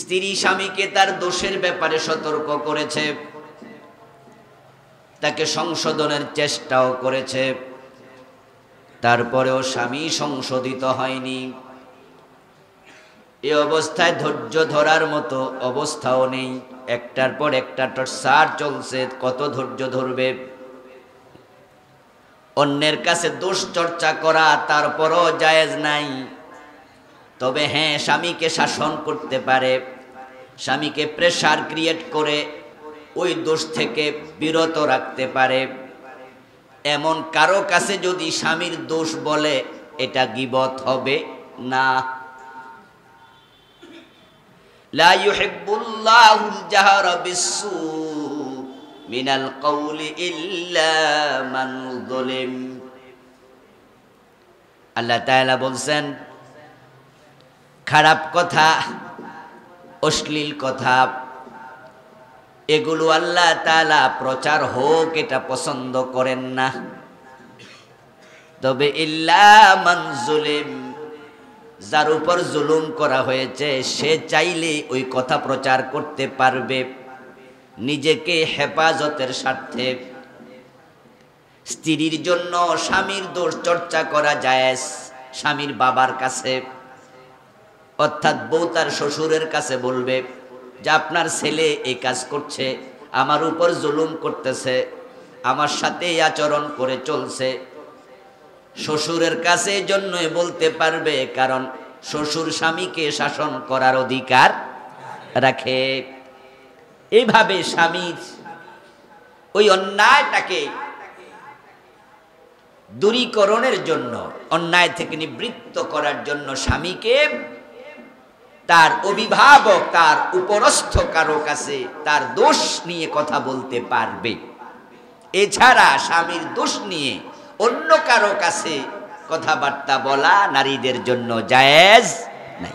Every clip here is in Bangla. স্ত্রী স্বামীকে তার দোষের ব্যাপারে সতর্ক করেছে, তাকে সংশোধনের চেষ্টাও করেছে, তারপরেও স্বামী সংশোধিত হয়নি। এই অবস্থায় ধৈর্য ধরার মতো অবস্থাও নেই, একটার পর একটা টর্চার চলছে, কত ধৈর্য ধরবে? অন্যের কাছে দোষ চর্চা করা তারপরও জায়েজ নাই। তবে হ্যাঁ, স্বামীকে শাসন করতে পারে, স্বামীকে প্রেশার ক্রিয়েট করে ওই দোষ থেকে বিরত রাখতে পারে। এমন কারো কাছে যদি স্বামীর দোষ বলে, এটা গিবত হবে না। লা ইউহিব্বুল্লাহুল জাহরা বিসসূ মিনাল কওলি ইল্লা মান যুলিম। আল্লাহ তাআলা বলেন, খারাপ কথা, অশ্লীল কথা, এগুলো আল্লাহ তাআলা প্রচার হোক এটা পছন্দ করেন না। তবে ইল্লা মান যুলিম, যার উপর জুলুম করা হয়েছে সে চাইলে ওই কথা প্রচার করতে পারবে নিজেকে হেফাজতের স্বার্থে। স্ত্রীর জন্য স্বামীর দোষ চর্চা করা জায়েজ, স্বামীর বাবার কাছে অর্থাৎ বউ তার শ্বশুরের কাছে বলবে যে আপনার ছেলে এই কাজ করছে, আমার উপর জুলুম করতেছে, আমার সাথে আচরণ করে চলছে। শ্বশুরের কাছে জন্যই বলতে পারবে, কারণ শ্বশুর স্বামীকে শাসন করার অধিকার রাখে। এইভাবে স্বামীর ওই অন্যায়টাকে দূরীকরণের জন্য, অন্যায় থেকে নিবৃত্ত করার জন্য স্বামীকে তার অভিভাবক, তার উপরস্থ কারো কাছে তার দোষ নিয়ে কথা বলতে পারবে। এছাড়া স্বামীর দোষ নিয়ে অন্য কারো কাছে কথাবার্তা বলা নারীদের জন্য জায়েজ নাই।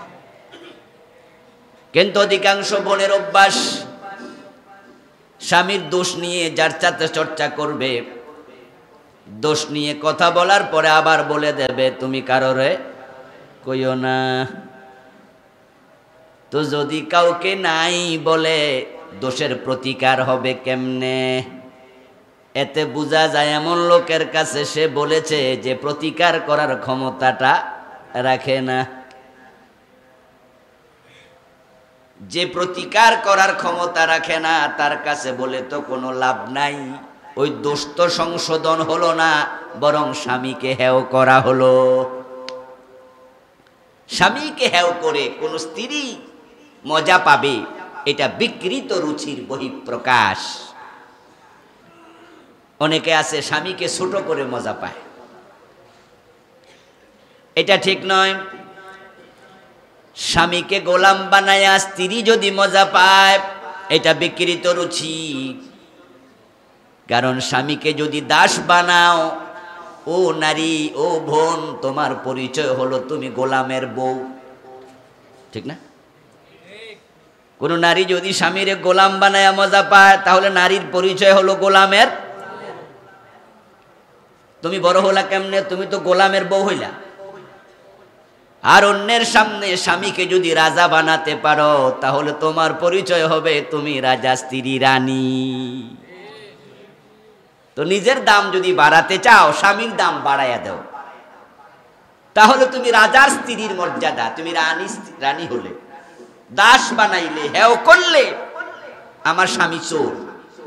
কিন্তু অধিকাংশ বোনের অভ্যাস, স্বামীর দোষ নিয়ে যার সাথে চর্চা করবে, দোষ নিয়ে কথা বলার পরে আবার বলে দেবে তুমি কারোরে কইও না। তো যদি কাউকে নাই বলে, দোষের প্রতিকার হবে কেমনে? এতে বোঝা যায় এমন লোকের কাছে সে বলেছে যে প্রতিকার করার ক্ষমতাটা রাখে না। যে প্রতিকার করার ক্ষমতা রাখে না তার কাছে বলে তো কোনো লাভ নাই, ওই দোষ তো সংশোধন হলো না, বরং স্বামীকে হেয় করা হলো। স্বামীকে হেয় করে কোনো স্ত্রী মজা পাবে, এটা বিকৃত রুচির বহিঃপ্রকাশ। অনেকে আছে স্বামীকে ছোট করে মজা পায়, এটা ঠিক নয়। স্বামীকে গোলাম বানায় স্ত্রী যদি মজা পায়, এটা বিকৃত রুচি। কারণ স্বামীকে যদি দাস বানাও, ও নারী, ও বোন, তোমার পরিচয় হলো তুমি গোলামের বউ, ঠিক না? কোন নারী যদি স্বামীরে গোলাম বানায় মজা পায়, তাহলে নারীর পরিচয় হলো গোলামের। তুমি বড় হলা কেমনে? তুমি তো গোলামের বউ হইলা। আর অন্যের সামনে স্বামীকে যদি রাজা বানাতে পারো, তাহলে তোমার পরিচয় হবে তুমি রাজা, স্ত্রী রানী। তো নিজের দাম যদি বাড়াতে চাও, স্বামীর দাম বাড়াইয়া দাও, তাহলে তুমি রাজার স্ত্রীর মর্যাদা, তুমি রানী, রানী হলে। দাস বানাইলে, হেও করলে আমার স্বামী চোর,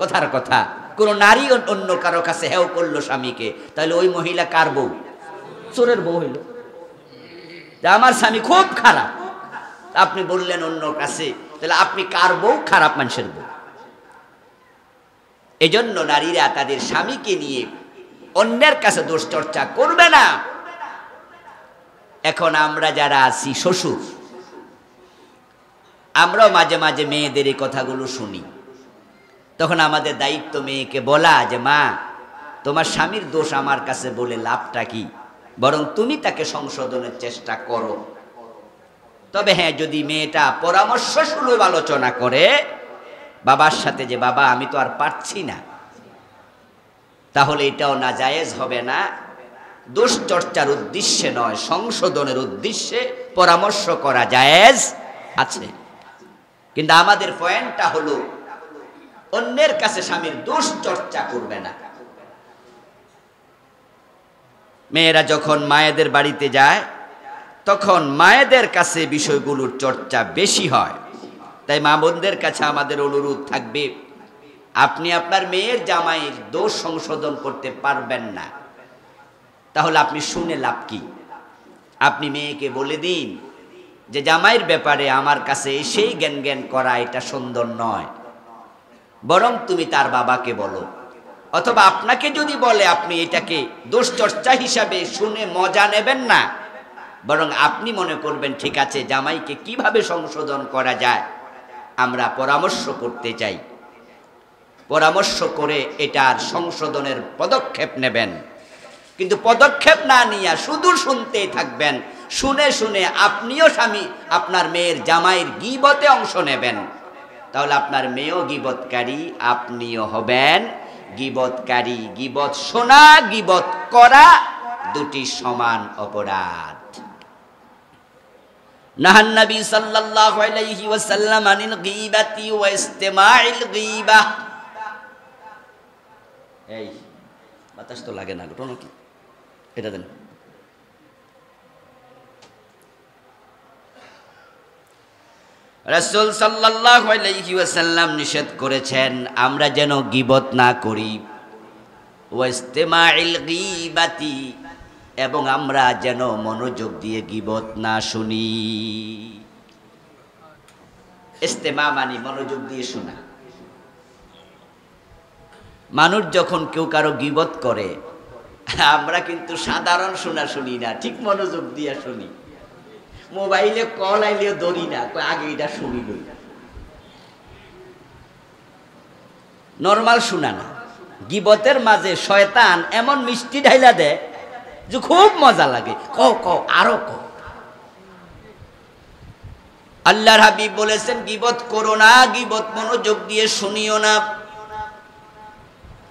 কথার কথা। কোনো নারী অন্য কারো কাছে হেও করলো স্বামীকে, তাহলে ওই মহিলা কার বউ? চোরের বউ হইল। আমার স্বামী খুব খারাপ আপনি বললেন অন্য কাছে, তাহলে আপনি কার বউ? খারাপ মানুষের বউ। এজন্য নারীরা তাদের স্বামীকে নিয়ে অন্যের কাছে দোষ চর্চা করবে না। এখন আমরা যারা আছি শ্বশুর, আমরাও মাঝে মাঝে মেয়েদের এই কথাগুলো শুনি, তখন আমাদের দায়িত্ব মেয়েকে বলা যে মা, তোমার স্বামীর দোষ আমার কাছে বলে লাভটা কি, বরং তুমি তাকে সংশোধনের চেষ্টা করো। তবে হ্যাঁ, যদি মেয়েটা পরামর্শ সুলভ আলোচনা করে বাবার সাথে যে বাবা আমি তো আর পারছি না, তাহলে এটাও নাজায়েজ হবে না। দোষ চর্চার উদ্দেশ্যে নয়, সংশোধনের উদ্দেশ্যে পরামর্শ করা জায়েজ আছে। কিন্তু আমাদের পয়েন্টটা হলো অন্যের কাছে স্বামীর দোষ চর্চা করবে না। মেয়েরা যখন মায়েদের বাড়িতে যায় তখন মায়েদের কাছে বিষয়গুলোর চর্চা বেশি হয়। তাই মা বোনদের কাছে আমাদের অনুরোধ থাকবে, আপনি আপনার মেয়ের জামাইয়ের দোষ সংশোধন করতে পারবেন না, তাহলে আপনি শুনে লাভ কি? আপনি মেয়েকে বলে দিন যে জামাইয়ের ব্যাপারে আমার কাছে সেই জ্ঞান জ্ঞান করা এটা সুন্দর নয়, বরং তুমি তার বাবাকে বলো। অথবা আপনাকে যদি বলে আপনি এটাকে দোষ চর্চা হিসাবে শুনে মজা নেবেন না, বরং আপনি মনে করবেন ঠিক আছে জামাইকে কিভাবে সংশোধন করা যায় আমরা পরামর্শ করতে চাই, পরামর্শ করে এটার সংশোধনের পদক্ষেপ নেবেন। কিন্তু পদক্ষেপ না নিয়ে শুধু শুনতেই থাকবেন, শুনে শুনে আপনিও স্বামী আপনার মেয়ের জামাইয়ের গীবতে অংশ নেবেন, তাহলে আপনার মেয়েও গীবতকারী, আপনিও হবেন গীবতকারী। গীবত শোনা গীবত করা দুটি সমান অপরাধ। নাহান নবী সাল্লাল্লাহু আলাইহি ওয়াসাল্লাম আনিল গীবাতি ওয়া ইসতিমাইল গীবাহ। এই বাতাস তো লাগে না, ঘটনা কি এটা দেন। রাসূল সাল্লাল্লাহু আলাইহি ওয়াসাল্লাম নিষেধ করেছেন আমরা যেন গীবত না করি, ওয়া ইসতিমাইল গীবাতি, এবং আমরা যেন মনোযোগ দিয়ে গীবত না শুনি। ইস্তেমা মানে মনোযোগ দিয়ে শোনা। মানুষ যখন কেউ কারো গীবত করে আমরা কিন্তু সাধারণ শোনা শুনি না, ঠিক মনোযোগ দিয়ে শুনি। মোবাইলে কল আইলেও ধরি না, আগে এটা শুনি। নর্মাল শোনা না। গীবতের মাঝে শয়তান এমন মিষ্টি ঢাইলা দেয় যে খুব মজা লাগে, আরো ক। আল্লাহর হাবিব বলেছেন গীবত করো না, গীবত মনোযোগ দিয়ে শুনিও না।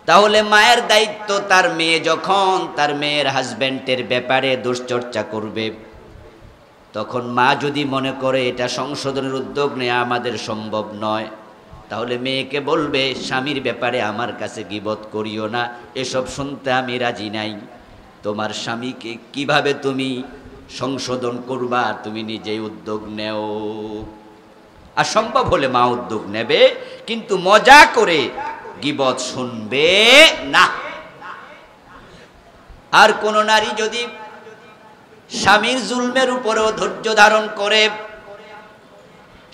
তাহলে মায়ের দায়িত্ব তার মেয়ে যখন তার মেয়ের হাজবেন্ডের ব্যাপারে দুশ্চর্চা করবে তখন মা যদি মনে করে এটা সংশোধনের উদ্যোগ নেওয়া আমাদের সম্ভব নয়, তাহলে মেয়েকে বলবে স্বামীর ব্যাপারে আমার কাছে গীবত করিও না, এসব শুনতে আমি রাজি নাই। তোমার স্বামীকে কিভাবে তুমি সংশোধন করবা তুমি নিজেই উদ্যোগ নেও, আর সম্ভব হলে মা উদ্যোগ নেবে, কিন্তু মজা করে গীবত শুনবে না। আর কোন নারী যদি স্বামীর জুলমের উপরেও ধৈর্য ধারণ করে,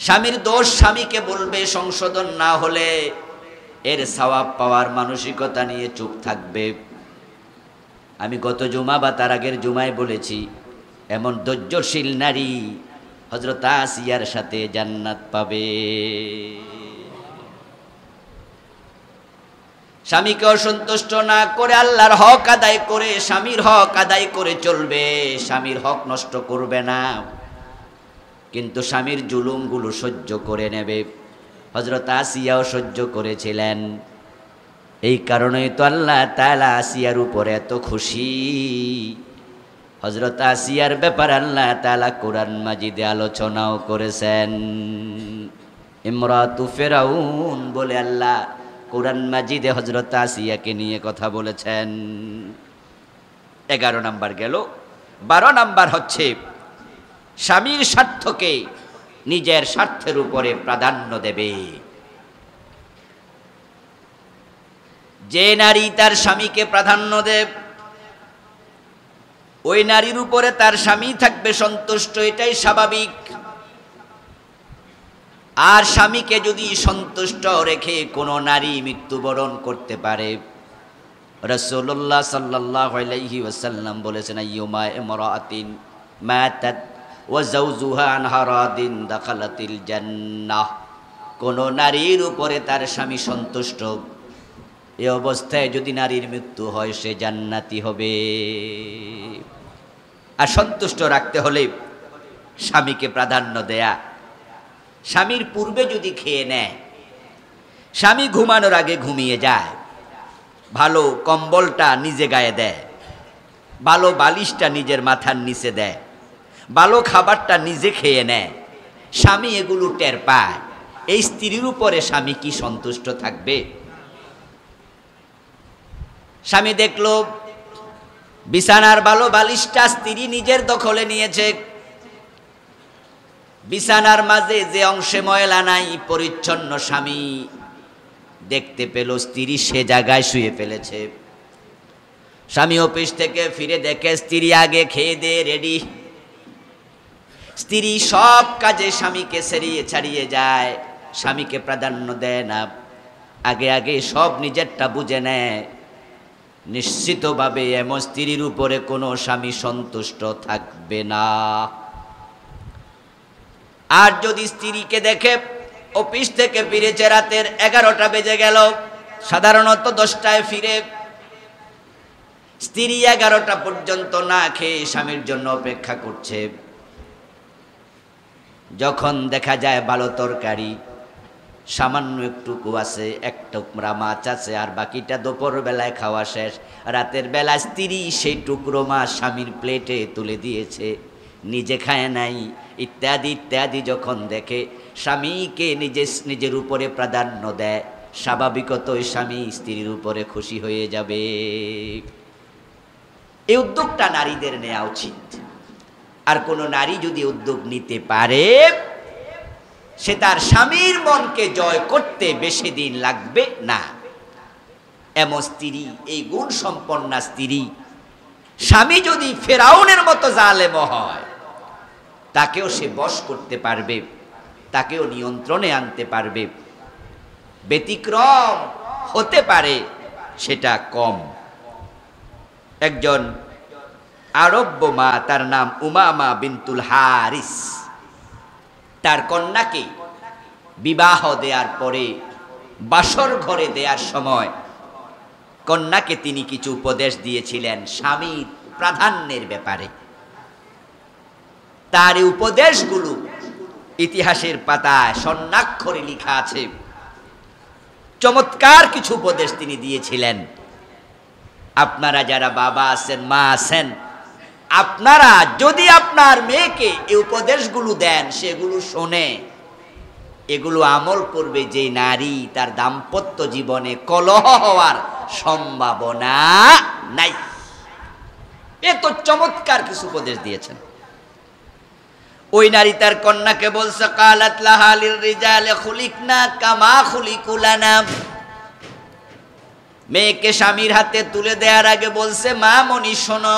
স্বামীর দোষ স্বামীকে বলবে, সংশোধন না হলে এর সওয়াব পাওয়ার মানসিকতা নিয়ে চুপ থাকবে। আমি গত জুমা বা তার আগের জুমায় বলেছি এমন ধৈর্যশীল নারী হযরত আসিয়ার সাথে জান্নাত পাবে। স্বামীকে অসন্তুষ্ট না করে আল্লাহর হক আদায় করে, স্বামীর হক আদায় করে চলবে, স্বামীর হক নষ্ট করবে না, কিন্তু স্বামীর জুলুমগুলো সহ্য করে নেবে। হযরত আসিয়াও সহ্য করেছিলেন, এই কারণেই তো আল্লাহ তাআলা আসিয়ার উপরে এত খুশি। হযরত আসিয়ার ব্যাপারে আল্লাহ তাআলা কোরআন মাজিদে আলোচনাও করেছেন। ইমরাতু ফিরাউন বলে আল্লাহ কোরআন মাজিদে হযরত আসিয়াকে নিয়ে কথা বলেছেন। 11 নম্বর গেল। 12 নম্বর হচ্ছে স্বামীর স্বার্থকে নিজের স্বার্থের উপরে প্রাধান্য দেবে। যে নারী তার স্বামীকে প্রাধান্য দেব ওই নারীর উপরে তার স্বামী থাকবে সন্তুষ্ট, এটাই স্বাভাবিক। আর স্বামীকে যদি সন্তুষ্ট রেখে কোনো নারী মৃত্যুবরণ করতে পারে, রাসূলুল্লাহ সাল্লাল্লাহু আলাইহি ওয়াসাল্লাম বলেছেন আইয়ুমা ইমরাতিন মাতাত ওয়া যাওজুহা আনহা রাদিন দাখালাতিল জান্নাহ। কোনো নারীর উপরে তার স্বামী সন্তুষ্ট, এই অবস্থায় যদি নারীর মৃত্যু হয় সে জান্নাতি হবে। আর সন্তুষ্ট রাখতে হলে স্বামীকে প্রাধান্য দেয়া। স্বামীর পূর্বে যদি খেয়ে নেয়, স্বামী ঘুমানোর আগে ঘুমিয়ে যায়, ভালো কম্বলটা নিজে গায়ে দেয়, ভালো বালিশটা নিজের মাথার নিচে দেয়, ভালো খাবারটা নিজে খেয়ে নেয়, স্বামী এগুলো টের পায়, এই স্ত্রীর উপরে স্বামী কি সন্তুষ্ট থাকবে? স্বামী দেখলো বিছানার ভালো বালিশটা স্ত্রী নিজের দখলে নিয়েছে, বিছানার মাঝে যে অংশে ময়লা নাই পরিচ্ছন্ন স্বামী দেখতে পেল স্ত্রী সে জায়গায় শুয়ে ফেলেছে। স্বামী অফিস থেকে ফিরে দেখে স্ত্রী আগে খেয়ে দিয়ে রেডি, স্ত্রী সব কাজে স্বামীকে সেরিয়ে ছাড়িয়ে যায়, স্বামীকে প্রাধান্য দেয় না, আগে আগে সব নিজেরটা বুঝে নেয়। নিশ্চিতভাবে এমন স্ত্রীর উপরে কোনো স্বামী সন্তুষ্ট থাকবে না। আর যদি স্ত্রীকে দেখে অফিস থেকে ফিরেছে রাতের 11টা বেজে গেল, সাধারণত 10টায় ফিরে, স্ত্রী 11টা পর্যন্ত না খেয়ে স্বামীর জন্য অপেক্ষা করছে, যখন দেখা যায় ভালো তরকারি সামান্য একটুকু আছে, একটুকরা মাছ আছে, আর বাকিটা দুপুর বেলায় খাওয়া শেষ, রাতের বেলা স্ত্রী সেই টুকরো মাছ স্বামীর প্লেটে তুলে দিয়েছে, নিজে খায় নাই, ইত্যাদি ইত্যাদি। যখন দেখে স্বামীকে নিজের উপরে প্রাধান্য দেয়, স্বাভাবিকতই স্বামী স্ত্রীর উপরে খুশি হয়ে যাবে। এই উদ্যোগটা নারীদের নেওয়া উচিত। আর কোনো নারী যদি উদ্যোগ নিতে পারে, সে তার স্বামীর মনকে জয় করতে বেশি দিন লাগবে না। এমন স্ত্রী, এই গুণ সম্পন্ন স্ত্রী, স্বামী যদি ফেরাউনের মতো জালেম হয়, তাকেও সে বশ করতে পারবে, তাকেও নিয়ন্ত্রণে আনতে পারবে। ব্যতিক্রম হতে পারে, সেটা কম। একজন আরব্য মা, তার নাম উমামা বিনতুল হারিস, তার কন্যাকে বিবাহ দেওয়ার পরে বাসর ঘরে দেওয়ার সময় কন্যাকে তিনি কিছু উপদেশ দিয়েছিলেন স্বামীর প্রাধান্যের ব্যাপারে। তার এই উপদেশগুলো ইতিহাসের পাতায় স্বর্ণাক্ষরে লেখা আছে। চমৎকার কিছু উপদেশ তিনি দিয়েছিলেন। আপনারা যারা বাবা আছেন, মা আছেন, আপনারা যদি আপনার মেয়েকে এই উপদেশগুলো দেন, সেগুলো শোনে, এগুলো আমল করবে, যে নারী তার দাম্পত্য জীবনে কলহ হওয়ার সম্ভাবনা নাই। এত চমৎকার কিছু উপদেশ দিয়েছেন। ওই নারী তার কন্যাকে বলছে, কালাত লাহা লিররিজালি খুলিকনা কামা খুলিকু লানা। মেয়েকে স্বামীর হাতে তুলে দেওয়ার আগে বলছে, মা মনি শোনো,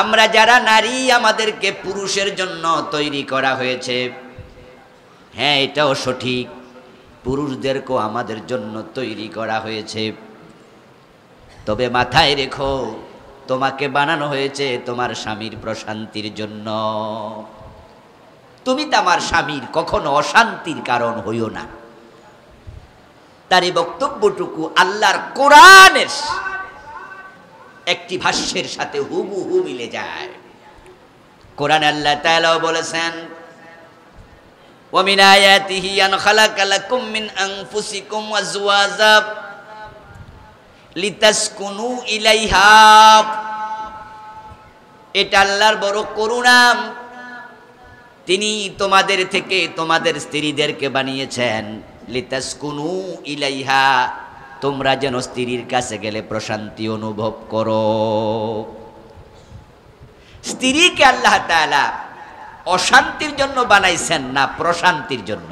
আমরা যারা নারী, আমাদেরকে পুরুষের জন্য তৈরি করা হয়েছে। হ্যাঁ, এটাও সঠিক, পুরুষদেরকেও আমাদের জন্য তৈরি করা হয়েছে। তবে মাথায় রেখো, তোমাকে বানানো হয়েছে তোমার স্বামীর প্রশান্তির জন্য। তুমি তোমার স্বামীর কখনো অশান্তির কারণ হইও না। তার এই বক্তব্যটুকু আল্লাহর কোরআনের একটি ভাষ্যের সাথে হুবহু মিলে যায়। কোরআন আল্লাহ তাআলা বলেছেন, ওয়া মিন আয়াতিহি আন খালাকা লাকুম মিন আনফুসিকুম আযওয়াজা লিতাসকুনু ইলাইহা। এটা আল্লাহর বড় করুণা, তিনি তোমাদের থেকে তোমাদের স্ত্রীদেরকে বানিয়েছেন। লিতাসকুনু ইলাইহা, তোমরা যেন স্ত্রীর কাছে গেলে প্রশান্তি অনুভব করো। স্ত্রীকে আল্লাহ তাআলা অশান্তির জন্য বানাইছেন না, প্রশান্তির জন্য।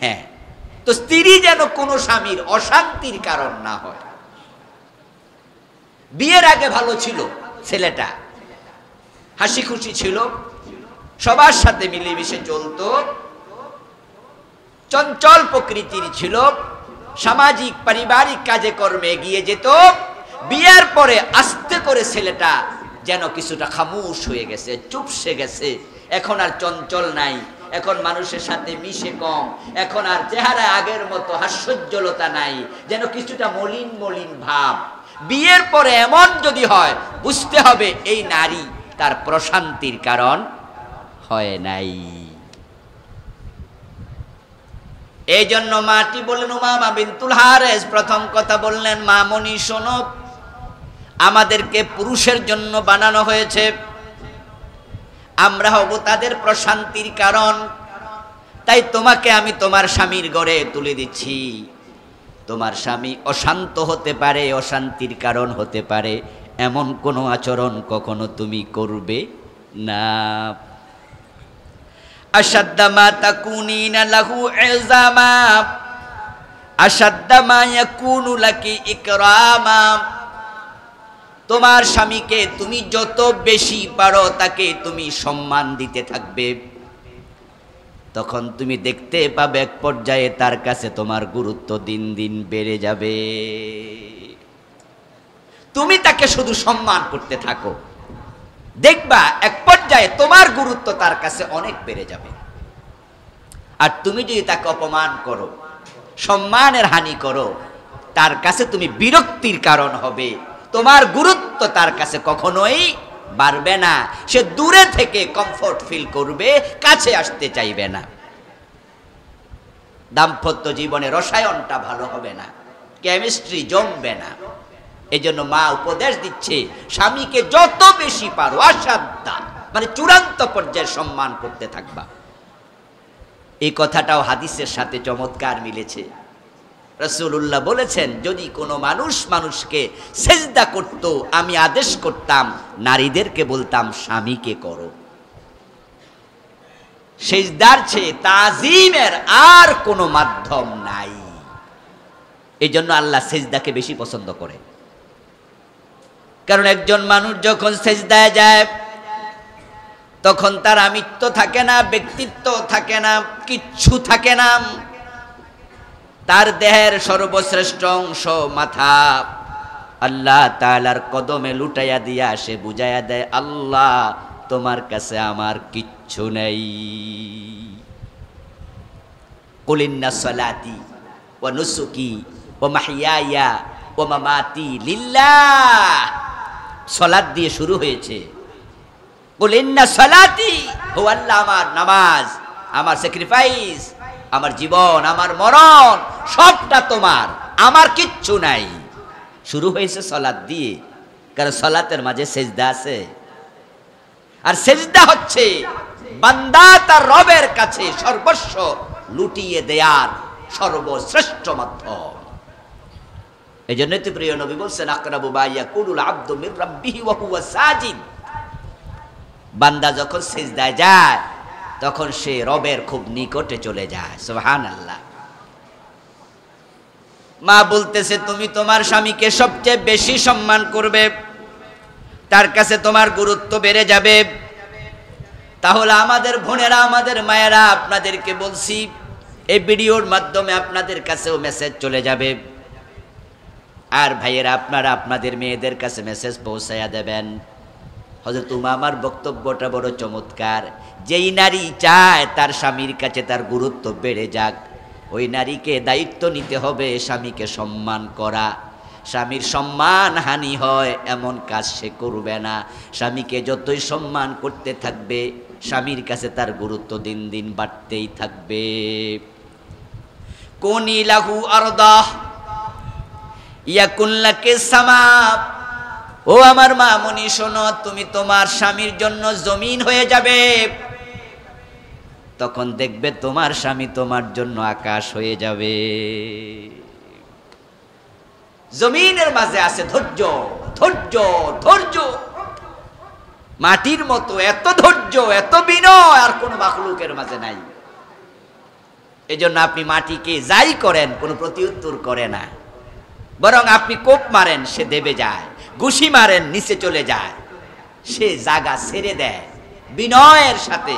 হ্যাঁ, তো স্ত্রী যেন কোনো স্বামীর অশান্তির কারণ না হয়। বিয়ের আগে ভালো ছিল, ছেলেটা হাসি খুশি ছিল, সবার সাথে মিলেমিশে চলত, চঞ্চল প্রকৃতির ছিল, সামাজিক পারিবারিক কাজে কর্মে এগিয়ে যেত। বিয়ের পরে আস্তে করে ছেলেটা যেন কিছুটা খামোশ হয়ে গেছে, চুপসে গেছে, এখন আর চঞ্চল নাই, এখন মানুষের সাথে মিশে কম, এখন আর চেহারা আগের মতো হাস্যজ্জ্বলতা নাই, যেন কিছুটা মলিন মলিন ভাব। বিয়ের পরে এমন যদি হয়, বুঝতে হবে এই নারী তার প্রশান্তির কারণ হয় নাই। এই জন্য মাটি বললেন, উমামা বিনতুল হারেস প্রথম কথা বললেন, মামনি শোনো, আমাদেরকে পুরুষের জন্য বানানো হয়েছে, আমরা হব তাদের প্রশান্তির কারণ। তাই তোমাকে আমি তোমার স্বামীর ঘরে তুলে দিচ্ছি। তোমার স্বামী অশান্ত হতে পারে, অশান্তির কারণ হতে পারে, এমন কোনো আচরণ কখনো তুমি করবে না। আশাদ্দামা তাকুনিনা লাহু ইজামা আশাদ্দামা ইয়াকুনু লাকি ইকরামা। তোমার স্বামীকে তুমি যত বেশি পারো তাকে তুমি সম্মান দিতে থাকবে, তখন তুমি দেখতে পাবে এক পর্যায়ে তার কাছে তোমার গুরুত্ব দিন দিন বেড়ে যাবে। তুমি তাকে শুধু সম্মান করতে থাকো, দেখবা এক পর্যায়ে তোমার গুরুত্ব তার কাছে অনেক বেড়ে যাবে। আর তুমি যদি তাকে অপমান করো, সম্মানের হানি করো, তার কাছে তুমি বিরক্তির কারণ হবে, তোমার গুরুত্ব তার কাছে কখনোই বাড়বে না। সে দূরে থেকে কমফোর্ট ফিল করবে, কাছে আসতে চাইবে না, দাম্পত্য জীবনে রসায়নটা ভালো হবে না, কেমিস্ট্রি জমবে না। এজন্য মা উপদেশ দিচ্ছে স্বামীকে যত বেশি পারো আশাদ্দা মানে চূড়ান্ত পর্যায়ে সম্মান করতে থাকবা। এই কথাটাও হাদিসের সাথে চমৎকার মিলেছে। রাসূলুল্লাহ বলেছেন, যদি কোনো মানুষকে সিজদা করত আমি আদেশ করতাম, নারীদেরকে বলতাম স্বামীকে করো। সিজদার চেয়ে তাজিমের আর কোনো মাধ্যম নাই। এই জন্য আল্লাহ সিজদাকে বেশি পছন্দ করেন, কারণ একজন মানুষ যখন সিজদায় যায় তখন তার আমিত্ব থাকে না, ব্যক্তিত্ব থাকে না, কিচ্ছু থাকে না। তার দেহের সর্বশ্রেষ্ঠ অংশ মাথা আল্লাহ তাআলার কদমে লুটাইয়া দিয়া সে বুঝাইয়া দেয়, আল্লাহ তোমার কাছে আমার কিচ্ছু নেই। কুল ইন্না সালাতি ওয়া নুসুকি ওয়া মাহইয়ায়া ওয়া মামাতি লিল্লাহ। সালাত দিয়ে শুরু হয়েছে। কুল ইন্না সালাতি হুয়া আল্লাহ, আমার নামাজ, আমার স্যাক্রিফাইস, আমার জীবন, আমার মরণ সবটা তোমার, আমার কিচ্ছু নাই। শুরু হয়েছে সালাত দিয়ে, কারণ সালাতের মাঝে সিজদা আছে। আর সিজদা হচ্ছে বান্দা তার রবের কাছে সর্বস্ব লুটিয়ে দেয়ার সর্বশ্রেষ্ঠ মাধ্যম। এই জন্যই তো প্রিয় নবী বলছেন, আকরাবু মা ইয়াকুনুল আবদু মির রাব্বিহি ওয়া হুয়া সাজিদ। বান্দা যখন সিজদায় যায় তখন সে রবের খুব নিকটে চলে যায়। সুবহানাল্লাহ। মা বলতেছে, তুমি তোমার স্বামীকে সবচেয়ে বেশি সম্মান করবে, তার কাছে তোমার গুরুত্ব বেড়ে যাবে। তাহলে আমাদের বোনেরা, আমাদের মায়েরা, আপনাদেরকে বলছি, এই ভিডিওর মাধ্যমে আপনাদের কাছেও মেসেজ চলে যাবে। আর ভাইয়েরা, আপনারা আপনাদের মেয়েদের কাছে মেসেজ পৌঁছাইয়া দেবেন। হযরত উমামার বক্তব্যটা বড় চমৎকার। যেই নারী চায় তার স্বামীর কাছে তার গুরুত্ব বেড়ে যাক, ওই নারীকে দায়িত্ব নিতে হবে স্বামীকে সম্মান করা। স্বামীর সম্মান হানি হয় এমন কাজ সে করবে না। স্বামীকে যতই সম্মান করতে থাকবে, স্বামীর কাছে তার গুরুত্ব দিন দিন বাড়তেই থাকবে। কুনি লাহু আরদা ইয়াকুন লাকি সামা। ও আমার মা মনি শোনো, তুমি তোমার স্বামীর জন্য জমিন হয়ে যাবে, তখন দেখবে তোমার স্বামী তোমার জন্য আকাশ হয়ে যাবে। জমিনের মাঝে আছে ধৈর্য, ধৈর্য, ধৈর্য। মাটির মতো এত ধৈর্য, এত বিনয় আর কোন মাখলুকের মাঝে নাই। এজন্য আপনি মাটিকে যাই করেন কোনো প্রতিউত্তর করে না, বরং আপনি কোপ মারেন সে দেবে যায়, ঘুষি মারেন নিচে চলে যায়, সে জায়গা ছেড়ে দেয় বিনয়ের সাথে।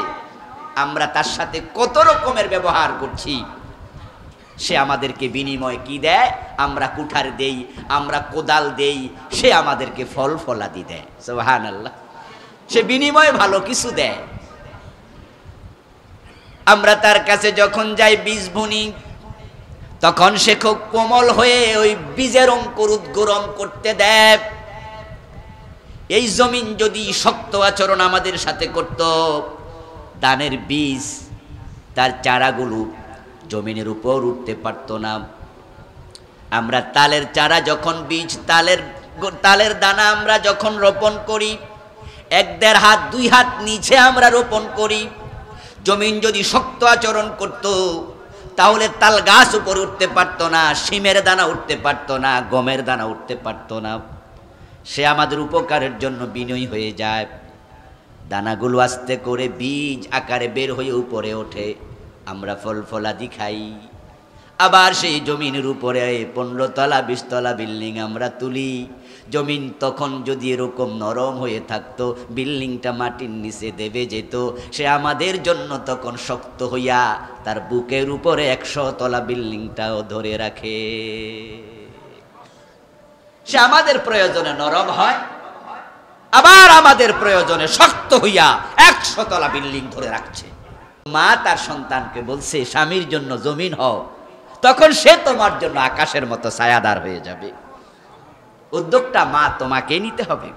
আমরা তার সাথে কত রকমের ব্যবহার করছি, সে আমাদেরকে বিনিময় কি দেয়? আমরা কুঠার দেই, আমরা কোদাল দেই, সে আমাদেরকে ফল ফলাদি দেয়। সুবহানাল্লাহ। সে বিনিময়ে ভালো কিছু দেয়। আমরা তার কাছে যখন যাই বীজ বুনি, তখন সে খুব কোমল হয়ে ওই বীজের অঙ্কুর উদ্গরণ করতে দেয়। এই জমিন যদি শক্ত আচরণ আমাদের সাথে করত, দানের বীজ তার চারাগুলো জমিনের উপর উঠতে পারত না। আমরা তালের চারা যখন বীজ, তালের দানা আমরা যখন রোপণ করি, এক দেড় হাত, দুই হাত নিচে আমরা রোপণ করি, জমিন যদি শক্ত আচরণ করত তাহলে তাল গাছ উপরে উঠতে পারত না, শিমের দানা উঠতে পারত না, গমের দানা উঠতে পারত না। সে আমাদের উপকারের জন্য বিনয়ী হয়ে যায়। দানাগুলো আস্তে করে বীজ আকারে বের হয়ে উপরে ওঠে, আমরা ফল ফলাদি খাই। আবার সেই জমিনের উপরে 15 তলা 20 তলা বিল্ডিং আমরা তুলি। জমিন তখন যদি এরকম নরম হয়ে থাকতো বিল্ডিংটা মাটির নিচে দেবে যেত। সে আমাদের জন্য তখন শক্ত হইয়া তার বুকের উপরে 100 তলা বিল্ডিংটাও ধরে রাখে। সে আমাদের প্রয়োজনে নরম হয়, আবার আমাদের প্রয়োজনে শক্ত হইয়া 100 তলা বিল্ডিং ধরে রাখছে। মা তার সন্তানকে বলছে স্বামীর জন্য জমিন হও, তখন সে তোমার জন্য আকাশের মতো ছায়াদার হয়ে যাবে। উদ্যোগটা মা তোমাকে নিতে হবে।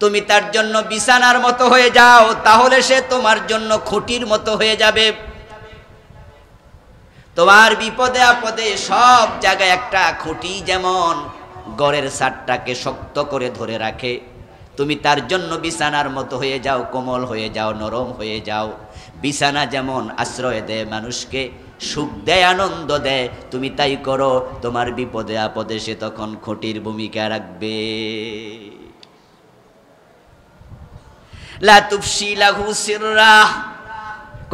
তুমি তার জন্য বিছানার মতো হয়ে যাও, তাহলে সে তোমার জন্য খুঁটির মতো হয়ে যাবে। তোমার বিপদে আপদে সব জায়গায় একটা খুঁটি যেমন গড়ের ছাদটাকে শক্ত করে ধরে রাখে, তুমি তার জন্য বিছানার মতো হয়ে যাও, কোমল হয়ে যাও, নরম হয়ে যাও। বিছানা যেমন আশ্রয় দেয় মানুষকে, সুখ দেয়, আনন্দ দেয়, তুমি তাই করো। তোমার বিপদে আপদে সে তখন খুঁটির ভূমিকা রাখবে।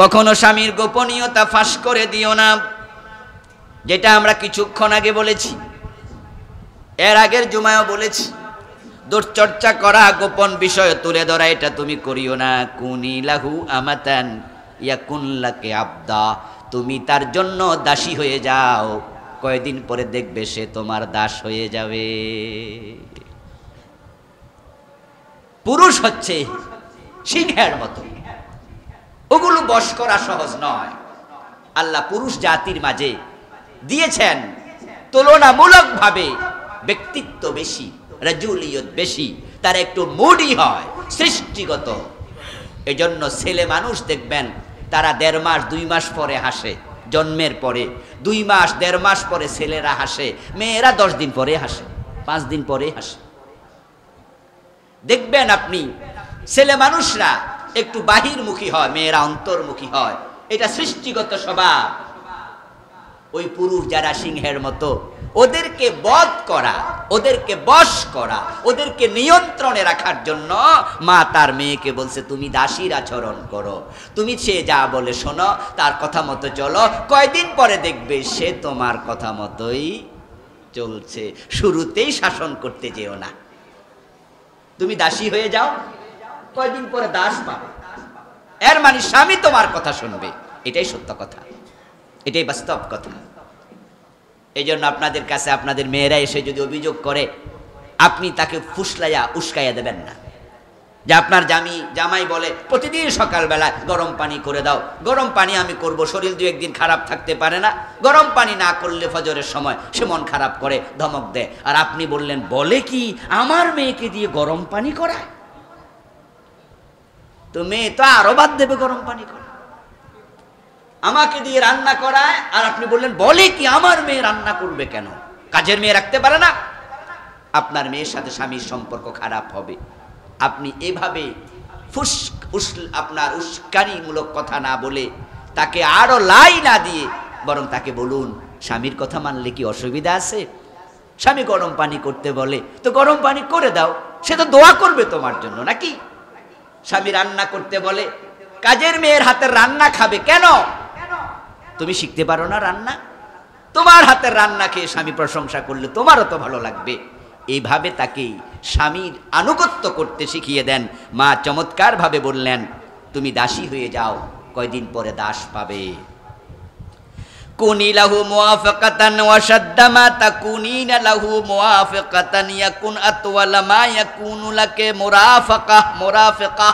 কখনো স্বামীর গোপনীয়তা ফাঁস করে দিও না, যেটা আমরা কিছুক্ষণ আগে বলেছি, এর আগের জুমায়ও বলেছি। দুর্চর্চা করা, গোপন বিষয় তুলে ধরা, এটা তুমি করিও না। কুনি লাহু আমাতান ইয়াকুনলাকে আব্দা, তুমি তার জন্য দাসী হয়ে যাও, কয়েকদিন পরে দেখবে সে তোমার দাস হয়ে যাবে। পুরুষ হচ্ছে সিংহের মতো, ওগুলো বশ করা সহজ নয়। আল্লাহ পুরুষ জাতির মাঝে দিয়েছেন তুলনামূলকভাবে ব্যক্তিত্ব বেশি, রাজুলিয়ত বেশি, তার একটু মুডি হয় সৃষ্টিগত। এজন্য ছেলে মানুষ দেখবেন তারা 1.5 মাস 2 মাস পরে হাসে, জন্মের পরে 2 মাস 1.5 মাস পরে ছেলেরা হাসে, মেয়েরা 10 দিন পরে হাসে, 5 দিন পরে হাসে। দেখবেন আপনি ছেলে মানুষরা একটু বাহিরমুখী হয়, মেয়েরা অন্তর্মুখী হয়, এটা সৃষ্টিগত স্বভাব। ওই পুরুষ যারা সিংহের মতো, ওদেরকে বধ করা, ওদেরকে বশ করা, ওদেরকে নিয়ন্ত্রণে রাখার জন্য মা তার মেয়েকে বলছে তুমি দাসীর আচরণ করো, তুমি সে যা বলে শোনো, তার কথা মতো চলো, কয়দিন পরে দেখবে সে তোমার কথা মতোই চলছে। শুরুতেই শাসন করতে যেও না, তুমি দাসী হয়ে যাও, কয়দিন পরে দাস পাবে। এর মানে স্বামী তোমার কথা শুনবে, এটাই সত্য কথা, এটাই বাস্তব কথা। এই জন্য আপনাদের কাছে আপনাদের মেয়েরা এসে যদি অভিযোগ করে, আপনি তাকে ফুসলাইয়া উস্কাইয়া দেবেন না। যে আপনার জামাই বলে প্রতিদিন সকালবেলা গরম পানি করে দাও, গরম পানি আমি করব, শরীর 2-1 দিন খারাপ থাকতে পারে না, গরম পানি না করলে ফজরের সময় সে মন খারাপ করে, ধমক দেয়, আর আপনি বললেন বলে কি আমার মেয়েকে দিয়ে গরম পানি করায়? তো মেয়ে তো আরো বাদ দেবে, গরম পানি করে আমাকে দিয়ে রান্না করায়, আর আপনি বললেন বলে কি আমার মেয়ে রান্না করবে কেন, কাজের মেয়ে রাখতে পারে না। আপনার মেয়ের সাথে স্বামীর সম্পর্ক খারাপ হবে। আপনি এভাবে আপনার উস্কানিমূলক কথা না বলে তাকে আরো লাই না দিয়ে বরং তাকে বলুন স্বামীর কথা মানলে কি অসুবিধা আছে? স্বামী গরম পানি করতে বলে তো গরম পানি করে দাও, সে তো দোয়া করবে তোমার জন্য নাকি? স্বামী রান্না করতে বলে কাজের মেয়ের হাতের রান্না খাবে কেন, তুমি শিখতে পারো না রান্না? তোমার হাতের রান্না খেয়ে স্বামী প্রশংসা করলে তোমারও তো ভালো লাগবে। এইভাবে তাকে স্বামীর আনুগত্য করতে শিখিয়ে দেন। মা চমৎকারভাবে বললেন তুমি দাসী হয়ে যাও, কয়দিন পরে দাস পাবে। কুনি লাহু মুওয়াফাকাতান ওয়া শাদ্দা মা তাকুনিনা লাহু মুওয়াফাকাতান ইয়াকুন আতওয়ালা মা ইয়াকুনু লাকে মুরাফাকা।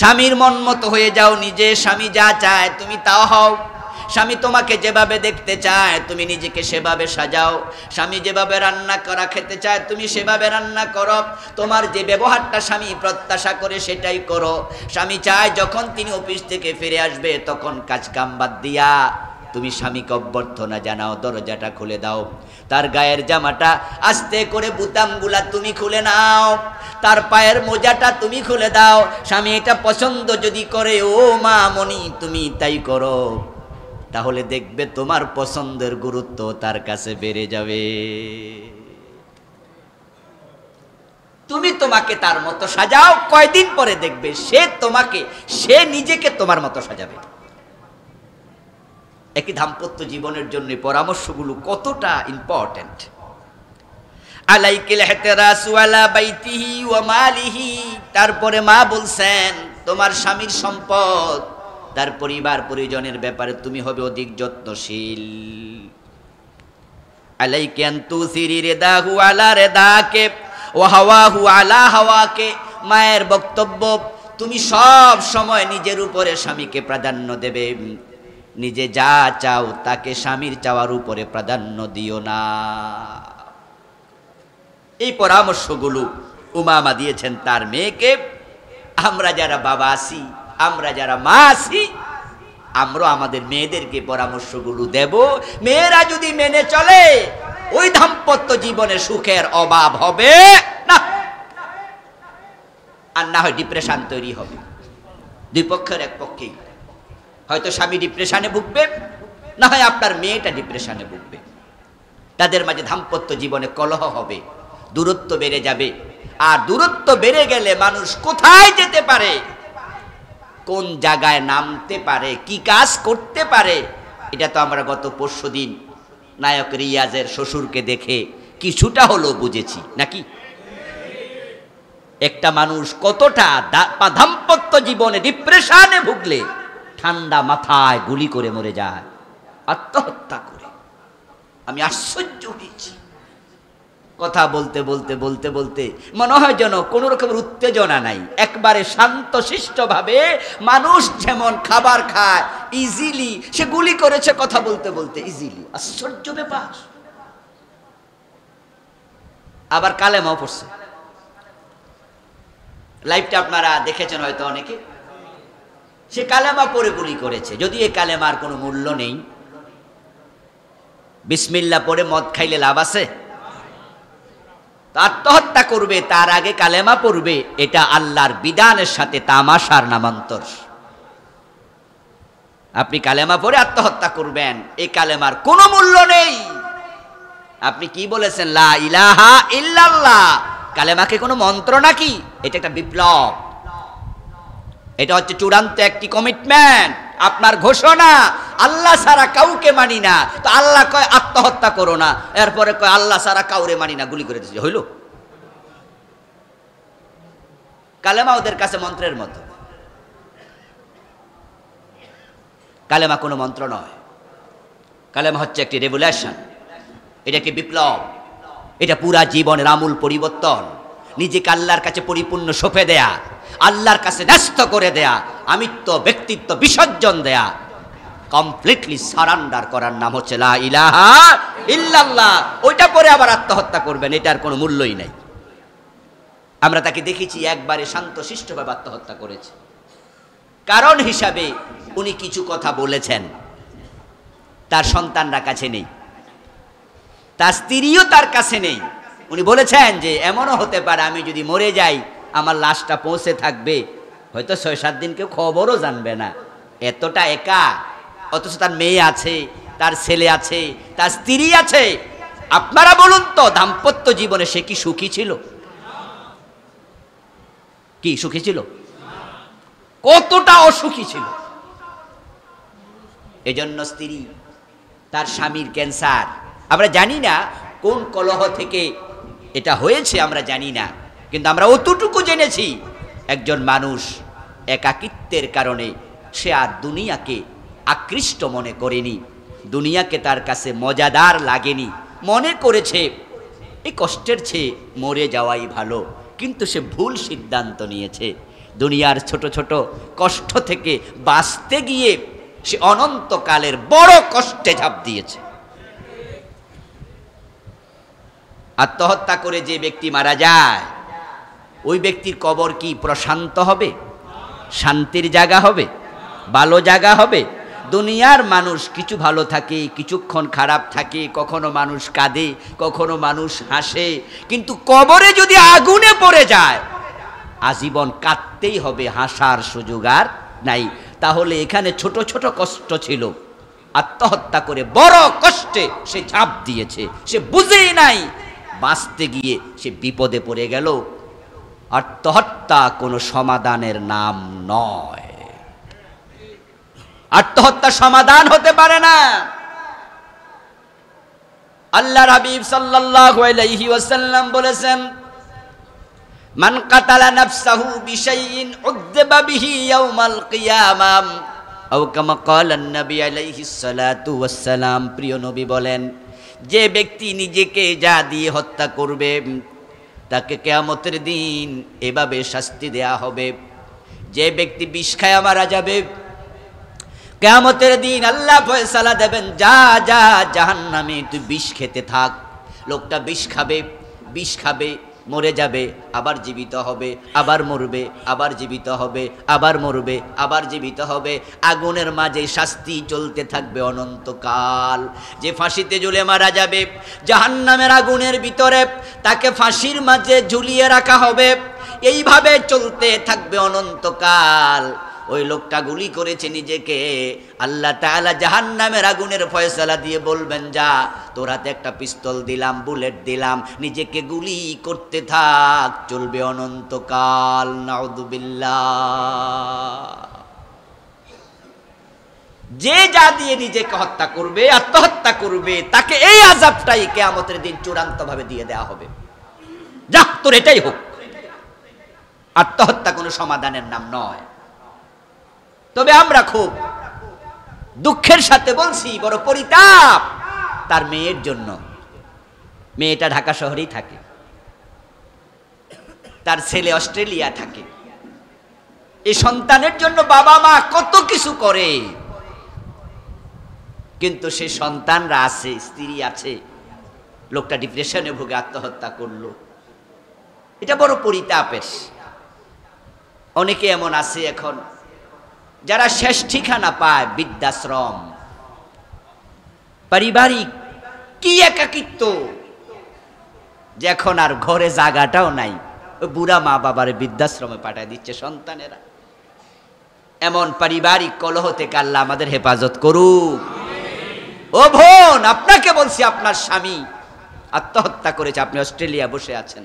স্বামীর মন মতো হয়ে যাও নিজে, স্বামী যা চায় তুমি তাও হও। স্বামী তোমাকে যেভাবে দেখতে চায় তুমি নিজেকে সেভাবে সাজাও। স্বামী যেভাবে রান্না করা খেতে চায় তুমি সেভাবে রান্না করো। তোমার যে ব্যবহারটা স্বামী প্রত্যাশা করে সেটাই করো। স্বামী চায় যখন তিনি অফিস থেকে ফিরে আসবে তখন কাজ কাম বাদ দিয়া তুমি স্বামীকে অভ্যর্থনা জানাও, দরজাটা খুলে দাও, তার গায়ের জামাটা আস্তে করে বুতামগুলা তুমি খুলে নাও, তার পায়ের মোজাটা তুমি খুলে দাও। স্বামী এটা পছন্দ যদি করে, ও মা মনি তুমি তাই করো, তাহলে দেখবে তোমার পছন্দের গুরুত্ব তার কাছে বেড়ে যাবে। তুমি তোমাকে তার মতো সাজাও, কয়দিন পরে দেখবে সে তোমাকে, সে নিজেকে তোমার মতো সাজাবে। একই দাম্পত্য জীবনের জন্য পরামর্শগুলো কতটা ইম্পর্টেন্ট। আলাইকিল ইহতিরাস ওয়ালা বাইতিহি ওয়া মালিহি। তারপরে মা বলছেন তোমার স্বামীর সম্পদ, তার পরিবার পরিজনের ব্যাপারে তুমি হবে অধিক যত্নশীল। আলাইকা আন তুসিরি রিদাহু আলা রিদাকে ওয়া হাওয়াহু আলা হাওয়াকে। মায়ের বক্তব্য, তুমি সব সময় নিজের উপরে স্বামীকে প্রাধান্য দেবে, নিজে যা চাও তাকে স্বামীর চাওয়ার উপরে প্রাধান্য দিও না। এই পরামর্শগুলো উমামা দিয়েছেন তার মেয়েকে। আমরা যারা বাবা আছি, আমরা যারা মা আছি, আমরা আমাদের মেয়েদেরকে পরামর্শগুলো দেব। মেয়েরা যদি মেনে চলে ওই দাম্পত্য জীবনে সুখের অভাব হবে না, আর না হয় ডিপ্রেশন তৈরি হবে। দুই পক্ষের এক পক্ষেই, হয়তো স্বামী ডিপ্রেশনে ভুগবে, না হয় আপনার মেয়েটা ডিপ্রেশনে ভুগবে। তাদের মাঝে দাম্পত্য জীবনে কলহ হবে, দূরত্ব বেড়ে যাবে। আর দূরত্ব বেড়ে গেলে মানুষ কোথায় যেতে পারে, কোন জায়গায় নামতে পারে, কি কাজ করতে পারে, এটা তো আমরা গত পরশুদিন নায়ক রিয়াজের শ্বশুরকে দেখে কিছুটা হলো বুঝেছি নাকি। একটা মানুষ কতটা দাম্পত্য জীবনে ডিপ্রেশনে ভুগলে ঠান্ডা মাথায় গুলি করে মরে যায়, আত্মহত্যা করে। আমি আশ্চর্য হয়েছি, কথা বলতে বলতে বলতে বলতে মনে হয় যেন কোনো রকমের উত্তেজনা নাই, একবারে শান্তশিষ্টভাবে মানুষ যেমন খাবার খায় ইজিলি, সে গুলি করেছে কথা বলতে বলতে ইজিলি। আশ্চর্য ব্যাপার। আবার কালেমাও পড়ছে। লাইভটা আপনারা দেখেছেন হয়তো অনেকে। সে কালেমা পড়ে গুলি করেছে, যদি এই কালেমার কোনো মূল্য নেই। বিসমিল্লা পড়ে মদ খাইলে লাভ আছে? আত্মহত্যা করবে তার আগে কালেমা পড়বে, এটা আল্লাহর বিধানের সাথে তামাশার নামান্তর। আপনি কালেমা পড়ে আত্মহত্যা করবেন, এই কালেমার কোনো মূল্য নেই। আপনি কি বলেছেন, লা ইলাহা ইল্লাল্লাহ, কালেমাকে কোনো মন্ত্র নাকি? এটা একটা বিপ্লব, এটা হচ্ছে চূড়ান্ত একটি কমিটমেন্ট, আপনার ঘোষণা। আল্লাহ ছাড়া কাউকে মানি না, তো আল্লাহ কয় আত্মহত্যা করো না, এরপরে কয় আল্লাহ ছাড়া কাউরে মানি না, গুলি করে দিয়েছে। হইল কালেমা ওদের কাছে মন্ত্রের মতো। কালেমা কোনো মন্ত্র নয়, কালেমা হচ্ছে একটি রেভলিউশন, এটা কি বিপ্লব, এটা পুরা জীবনের আমূল পরিবর্তন। নিজেকে আল্লাহর কাছে পরিপূর্ণ সঁপে দেয়া, আল্লাহর কাছে ন্যস্ত করে দেয়া, আমিত্ব ব্যক্তিত্ব বিসর্জন দেয়া, কমপ্লিটলি সারান্ডার করার নাম হচ্ছে লা ইলাহা ইল্লাল্লাহ। ওইটা পরে আবার আত্মহত্যা করবেন, এটার কোনো মূল্যই নাই। আমরা তাকে দেখেছি একবারে শান্তশিষ্টভাবে আত্মহত্যা করেছে। কারণ হিসাবে উনি কিছু কথা বলেছেন। তার সন্তানরা কাছে নেই, তার স্ত্রীও তার কাছে নেই। উনি বলেছেন যে এমনও হতে পারে আমি যদি মরে যাই আমার লাশটা পৌঁছে থাকবে হয়তো ৬-৭ দিন, কেউ খবরও জানবে না, এতটা একা। অথচ তার মেয়ে আছে, তার ছেলে আছে, তার স্ত্রী আছে। আপনারা বলুন তো দাম্পত্য জীবনে সে কি সুখী ছিল? কি সুখী ছিল? কতটা অসুখী ছিল। এজন্য স্ত্রী, তার স্বামীর ক্যান্সার, আমরা জানি না কোন কলহ থেকে এটা হয়েছে, আমরা জানি না, কিন্তু আমরা অতটুকু জেনেছি একজন মানুষ একাকিত্বের কারণে সে আর দুনিয়াকে আকৃষ্ট মনে করেনি, দুনিয়াকে তার কাছে মজাদার লাগেনি, মনে করেছে এই কষ্টের চেয়ে মরে যাওয়াই ভালো। কিন্তু সে ভুল সিদ্ধান্ত নিয়েছে। দুনিয়ার ছোট ছোট কষ্ট থেকে বাঁচতে গিয়ে সে অনন্তকালের বড় কষ্টে ঝাঁপ দিয়েছে। আত্মহত্যা করে যে ব্যক্তি মারা যায়, ওই ব্যক্তির কবর কি প্রশান্ত হবে? শান্তির জায়গা হবে? ভালো জায়গা হবে? দুনিয়ার মানুষ কিছু ভালো থাকে, কিছুক্ষণ খারাপ থাকে, কখনো মানুষ কাঁদে, কখনো মানুষ হাসে, কিন্তু কবরে যদি আগুনে পড়ে যায় আজীবন কাঁদতেই হবে, হাসার সুযোগ আর নাই। তাহলে এখানে ছোট ছোট কষ্ট ছিল, আত্মহত্যা করে বড় কষ্টে সে ঝাঁপ দিয়েছে, সে বুঝেই নাই, বাঁচতে গিয়ে সে বিপদে পড়ে গেল। আত্মহত্যা কোনো সমাধানের নাম নয়, আত্মহত্যা সমাধান হতে পারে না। আল্লাহ হাবিব সাল্লাল্লাহু আলাইহি ওয়াসাল্লাম বলেছেন, মান কাতালা নাফসাহু বিশাইইন উযযিবা বিহি ইয়াউমাল কিয়ামাহ আও কামা ক্বালা নবী আলাইহিস সালাতু ওয়াস সালাম। প্রিয় নবী বলেন, যে ব্যক্তি নিজেকে যা দিয়ে হত্যা করবে তাকে কিয়ামতের দিন এভাবে শাস্তি দেয়া হবে। যে ব্যক্তি বিষ খায় মারা যাবে, কিয়ামতের দিন আল্লাহ ফয়সালা দেবেন, যা যা জাহান্নামে তুই বিষ খেতে থাক। লোকটা বিষ খাবে মরে যাবে, আবার জীবিত হবে, আবার মরবে, আবার জীবিত হবে, আবার মরবে, আবার জীবিত হবে। আগুনের মাঝে শাস্তি চলতে থাকবে অনন্তকাল। যে ফাঁসিতে ঝুলে মারা যাবে, জাহান্নামের আগুনের ভিতরে তাকে ফাঁসির মাঝে ঝুলিয়ে রাখা হবে, এইভাবে চলতে থাকবে অনন্তকাল। ওই লোকটা গুলি করেছে নিজেকে, আল্লাহ তাআলা জাহান্নামের আগুনের ফয়সালা দিয়ে বলবেন, যা তোর হাতে একটা পিস্তল দিলাম, বুলেট দিলাম, নিজেকে গুলি করতে থাক, চলবে অনন্তকাল। নাউযুবিল্লাহ। যে যা দিয়ে নিজেকে হত্যা করবে, আত্মহত্যা করবে, তাকে এই আযাবটাই কিয়ামতের দিন চূড়ান্তভাবে দিয়ে দেয়া হবে। যাক তোর এটাই হোক। আত্মহত্যা কোনো সমাধানের নাম নয়। তবে আমরা খুব দুঃখের সাথে বলছি, বড় পরিতাপ তার মেয়ের জন্য। মেয়েটা ঢাকা শহরেই থাকে, তার ছেলে অস্ট্রেলিয়া থাকে। এই সন্তানের জন্য বাবা মা কত কিছু করে, কিন্তু সে সন্তানরা আছে, স্ত্রী আছে, লোকটা ডিপ্রেশনে ভুগে আত্মহত্যা করলো। এটা বড় পরিতাপের। অনেকে এমন আছে এখন যারা শেষ ঠিকানা পায় বৃদ্ধাশ্রম। পারিবারিক কি একাকিত্ব, যে এখন আর ঘরে জায়গাটাও নাই, ওই বুড়া মা বাবার বৃদ্ধাশ্রমে পাঠিয়ে দিচ্ছে সন্তানেরা। এমন পারিবারিক কলহ থেকে আল্লাহ আমাদের হেফাজত করুক। ও বোন, আপনাকে বলছি, আপনার স্বামী আত্মহত্যা করেছে, আপনি অস্ট্রেলিয়া বসে আছেন,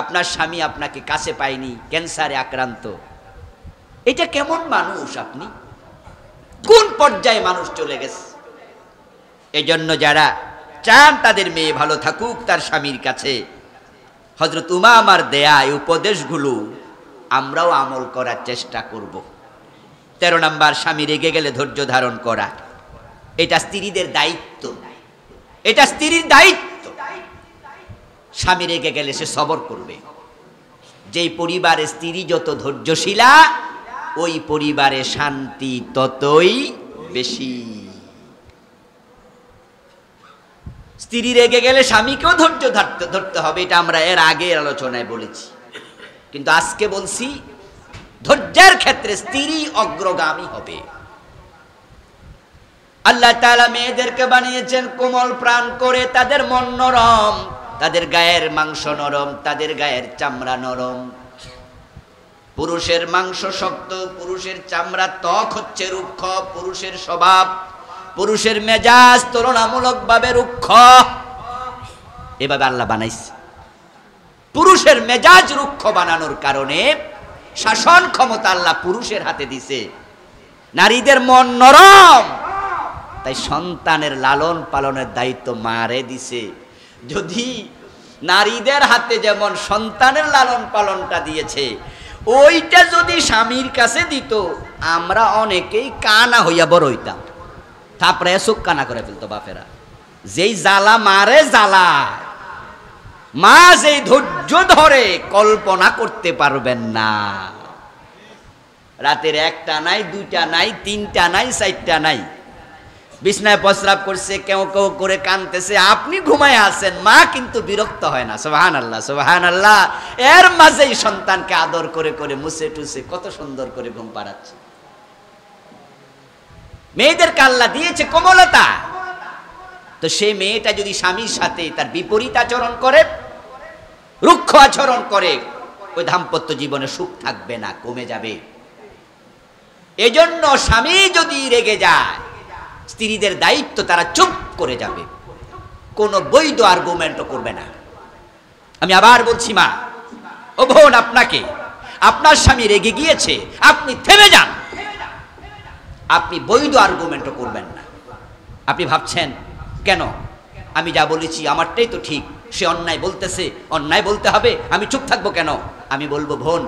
আপনার স্বামী আপনাকে কাছে পায়নি, ক্যান্সারে আক্রান্ত। এটা কেমন মানুষ, আপনি কোন পর্যায়ে মানুষ চলে গেছে। এজন্য যারা চান তাদের মেয়ে ভালো থাকুক তার স্বামীর কাছে, হযরত উমামার দেয়া এই উপদেশগুলো আমরাও আমল করার চেষ্টা করব। 13 নম্বর, স্বামী রেগে গেলে ধৈর্য ধারণ করা। এটা স্ত্রীদের দায়িত্ব, এটা স্ত্রীর দায়িত্ব। স্বামী রেগে গেলে সে সবর করবে। যেই পরিবারে স্ত্রী যত ধৈর্যশীলা, ওই পরিবারে শান্তি ততই বেশি। স্ত্রী রেগে গেলে স্বামীকেও ধৈর্য ধরতে হবে, এটা আমরা এর আগের আলোচনায় বলেছি, কিন্তু আজকে বলছি ধৈর্যের ক্ষেত্রে স্ত্রী অগ্রগামী হবে। আল্লাহ তাআলা মেয়েদেরকে বানিয়েছেন কোমল প্রাণ করে, তাদের মন নরম, তাদের গায়ের মাংস নরম, তাদের গায়ের চামড়া নরম। পুরুষের মাংস শক্ত, পুরুষের চামড়া, ত্বক হচ্ছে রুক্ষ। পুরুষের স্বভাব, পুরুষের মেজাজ তুলনামূলকভাবে রুক্ষ। এভাবে আল্লাহ বানাইছে। পুরুষের মেজাজ রুক্ষ বানানোর কারণে শাসন ক্ষমতা আল্লাহ পুরুষের হাতে দিছে। নারীদের মন নরম, তাই সন্তানের লালন পালনের দায়িত্ব মারে দিছে। যদি নারীদের হাতে যেমন সন্তানের লালন পালনটা দিয়েছে, ওইটা যদি স্বামীর কাছে দিত, আমরা অনেকেই কানা হইয়া বড় হইতাম। তারপরে চোখ কানা করে ফেলতো বাপেরা। যেই জ্বালা মারে জ্বালা, মা যেই ধৈর্য ধরে কল্পনা করতে পারবেন না। রাতের 1টা নাই 2টা নাই 3টা নাই 4টা নাই, বিছনায় প্রস্রাব করছে, কেউ কেউ করে কানতেছে, আপনি ঘুমায় আছেন, মা কিন্তু বিরক্ত হয় না। সুবহানাল্লাহ, সুবহানাল্লাহ। এর মাঝেই সন্তানকে আদর করে করে মুছে টুছে কত সুন্দর করে ঘুম পাড়াচ্ছে। মেয়েদেরকে আল্লাহ দিয়েছে কোমলতা, তো সেই মেয়েটা যদি স্বামীর সাথে তার বিপরীত আচরণ করে, রুক্ষ আচরণ করে, ওই দাম্পত্য জীবনে সুখ থাকবে না, কমে যাবে। এজন্য স্বামী যদি রেগে যায়, স্ত্রীদের দায়িত্ব তারা চুপ করে যাবে, কোনো বৈধ আর্গুমেন্টও করবে না। আমি আবার বলছি মা ও বোন, আপনাকে আপনার স্বামী রেগে গিয়েছে, আপনি থেমে যান, আপনি বৈধ আর্গুমেন্টও করবেন না। আপনি ভাবছেন কেন আমি যা বলেছি আমারটাই তো ঠিক, সে অন্যায় বলতেছে, অন্যায় বলতে হবে, আমি চুপ থাকবো কেন? আমি বলবো বোন,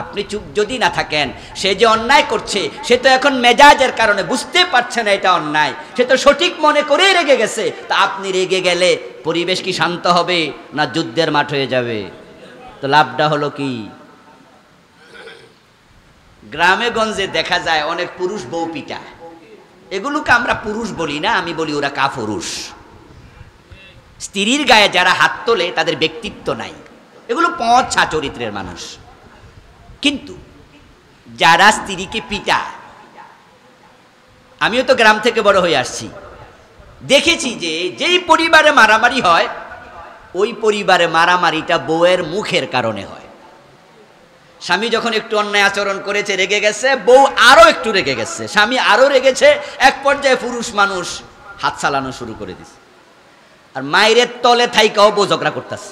আপনি চুপ যদি না থাকেন, সে যে অন্যায় করছে সে তো এখন মেজাজের কারণে বুঝতে পারছে না এটা অন্যায়, সে তো সঠিক মনে করেই রেগে গেছে। তা আপনি রেগে গেলে পরিবেশ কি শান্ত হবে না যুদ্ধের মাঠ হয়ে যাবে? তো লাভটা হলো কি? গ্রামে গঞ্জে দেখা যায় অনেক পুরুষ বউ পিটায়, এগুলোকে আমরা পুরুষ বলি না, আমি বলি ওরা কাপুরুষ। স্ত্রীর গায়ে যারা হাত তোলে তাদের ব্যক্তিত্ব নাই, এগুলো পচা চরিত্রের মানুষ। কিন্তু যারা স্ত্রীকে পিটায়, আমিও তো গ্রাম থেকে বড় হয়ে আসছি, দেখেছি যে যেই পরিবারে মারামারি হয় ওই পরিবারে মারামারিটা বউয়ের মুখের কারণে হয়। স্বামী যখন একটু অন্যায় আচরণ করেছে, রেগে গেছে, বউ আরও একটু রেগে গেছে, স্বামী আরও রেগেছে, এক পর্যায়ে পুরুষ মানুষ হাত চালানো শুরু করে দিছে, আর মায়ের তলে থাইকাও বউ ঝগড়া করতেছে,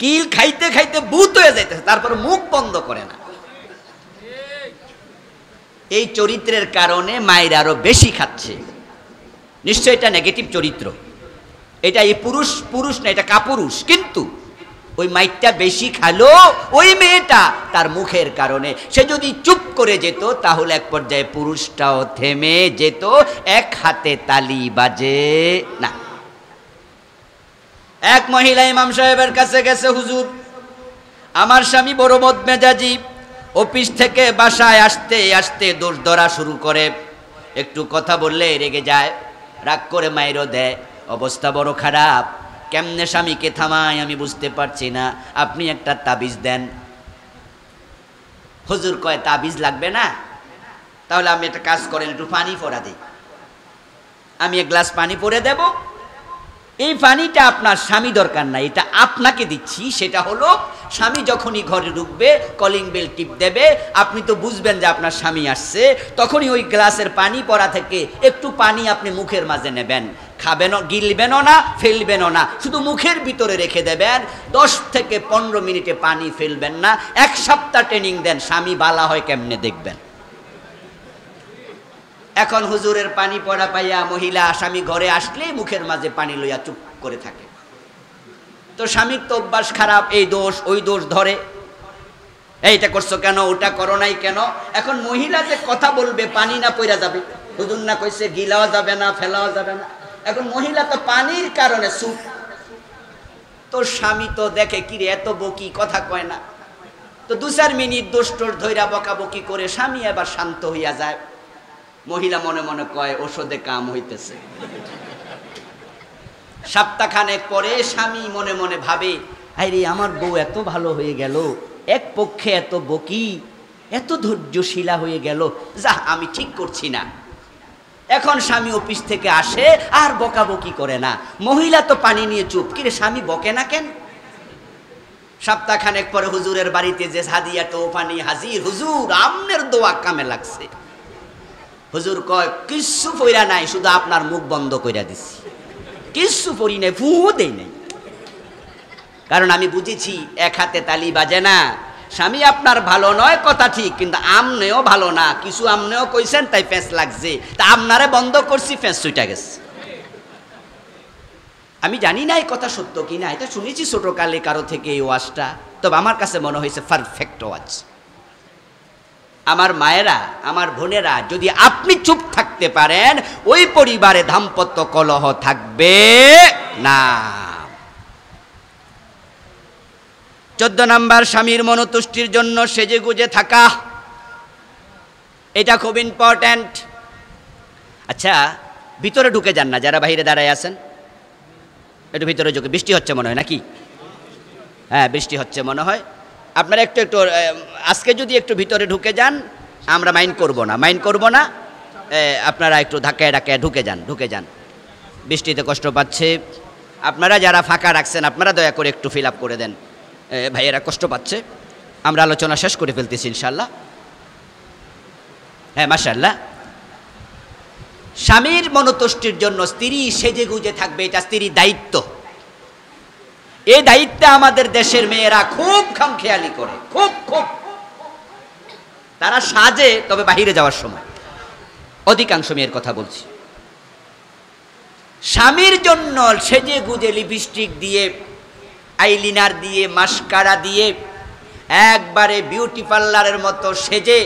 কিল খাইতে খাইতে ভূত হয়ে যাইতেছে, তারপর মুখ বন্ধ করে না। এই চরিত্রের কারণে মায়ের আরো বেশি খাচ্ছে। নিশ্চয় এটা নেগেটিভ চরিত্র, এটা এই পুরুষ পুরুষ না, এটা কাপুরুষ। কিন্তু ওই মাইরটা বেশি খালো ওই মেয়েটা, তার মুখের কারণে। সে যদি চুপ করে যেত তাহলে এক পর্যায়ে পুরুষটাও থেমে যেত, এক হাতে তালি বাজে না। এক মহিলা ইমাম সাহেবের কাছে গেছে, হুজুর আমার স্বামী বড় বদমেজাজি, অফিস থেকে বাসায় আসতে আসতে দোষ ধরা শুরু করে, একটু কথা বললে রেগে যায়, রাগ করে মাইরও দেয়, অবস্থা বড় খারাপ, কেমনে স্বামীকে থামায় আমি বুঝতে পারছি না, আপনি একটা তাবিজ দেন। হুজুর কয় তাবিজ লাগবে না, তাহলে আপনি একটা কাজ করেন, একটু পানি ফোড়া দিই, আমি এক গ্লাস পানি পরে দেব, এই পানিটা আপনার স্বামী দরকার নাই, এটা আপনাকে দিচ্ছি। সেটা হলো স্বামী যখনই ঘরে ঢুকবে কলিং বেল টিপ দেবে, আপনি তো বুঝবেন যে আপনার স্বামী আসছে, তখনই ওই গ্লাসের পানি পড়া থেকে একটু পানি আপনি মুখের মাঝে নেবেন, খাবেনও, গিলবেনও না, ফেলবেনও না, শুধু মুখের ভিতরে রেখে দেবেন। 10 থেকে 15 মিনিটে পানি ফেলবেন না। এক সপ্তাহ ট্রেনিং দেন, স্বামী বালা হয় কেমনে দেখবেন। এখন হুজুরের পানি পড়া পাইয়া মহিলা স্বামী ঘরে আসলেই মুখের মাঝে পানি লইয়া চুপ করে থাকে। তো স্বামীর তো অভ্যাস খারাপ, এই দোষ ওই দোষ ধরে, এইটা করছো কেন, ওটা করো নাই কেন। এখন মহিলা যে কথা বলবে পানি না পইরা যাবে, হুজুর না কইছে গিলাও যাবে না, ফেলাও যাবে না, এখন মহিলা তো পানির কারণে চুপ। তো স্বামী তো দেখে কিরে এত বকি, কথা কয় না, তো 2-4 মিনিট দোষ টোষ ধইরা বকাবকি করে স্বামী আবার শান্ত হইয়া যায়। মহিলা মনে মনে কয় ওষুধে কাম হইতেছে। সপ্তাহখানেক পরে স্বামী মনে মনে ভাবে, আরে আমার বউ এত ভালো হয়ে গেল, এক পক্ষে এত বকি, এত ধৈর্যশীলা হয়ে গেল, যা আমি ঠিক করছি না। এখন স্বামী অফিস থেকে আসে আর বকাবকি করে না, মহিলা তো পানি নিয়ে চুপ, কিরে স্বামী বকে না কেন? সপ্তাহখানেক পরে হুজুরের বাড়িতে যে হাদিয়া তো পানি হাজির, হুজুর আমনের দোয়া কামে লাগছে। হুজুর কয় কিচ্ছু পইরা নাই, শুধু আপনার মুখ বন্ধ কইরা দিছি, কিচ্ছু পড়ি নাই, ফুঁও দেই নাই, কারণ আমি বুঝেছি এক হাতে তালি বাজে না। স্বামী আপনার ভালো নয় কথা ঠিক, কিন্তু আমনেও ভালো না, কিছু আমনেও কইছেন তাই ফেঁস লাগছে, তা আপনারে বন্ধ করছি, ফেঁস ছুটা গেছে। আমি জানি না এই কথা সত্য কিনা, এটা শুনেছি ছোটকালে কারো থেকে এই ওয়াজটা, তবে আমার কাছে মনে হয়েছে পারফেক্ট ওয়াজ। আমার মায়েরা, আমার বোনেরা, যদি আপনি চুপ থাকতে পারেন ওই পরিবারে দাম্পত্য কলহ থাকবে না। 14 নম্বর, স্বামীর মনতুষ্টির জন্য সেজে গুজে থাকা, এটা খুব ইম্পর্ট্যান্ট। আচ্ছা ভিতরে ঢুকে যান না, যারা বাইরে দাঁড়ায় আছেন একটু ভিতরে ঢুকে, বৃষ্টি হচ্ছে মনে হয় নাকি? হ্যাঁ বৃষ্টি হচ্ছে মনে হয়, আপনারা একটু একটু আজকে যদি একটু ভিতরে ঢুকে যান, আমরা মাইন্ড করব না, আপনারা একটু ধাক্কায় ধাক্কায় ঢুকে যান বৃষ্টিতে কষ্ট পাচ্ছে আপনারা যারা ফাঁকা রাখছেন আপনারা দয়া করে একটু ফিল আপ করে দেন ভাইয়েরা কষ্ট পাচ্ছে আমরা আলোচনা শেষ করে ফেলতেছি ইনশাআল্লাহ হ্যাঁ মাশাআল্লাহ স্বামীর মনতুষ্টির জন্য স্ত্রী সেজে গুজে থাকবে এটা স্ত্রীর দায়িত্ব এই দায়িত্ব আমাদের দেশের মেয়েরা খুব খামখেয়ালি করে খুব তারা সাজে তবে বাইরে যাওয়ার সময় অধিকাংশ মেয়ের কথা বলছি স্বামীর জন্য সেজে গুজে লিপস্টিক দিয়ে আইলিনার দিয়ে মাস্কারা দিয়ে একবারে বিউটি পার্লারের মতো সেজে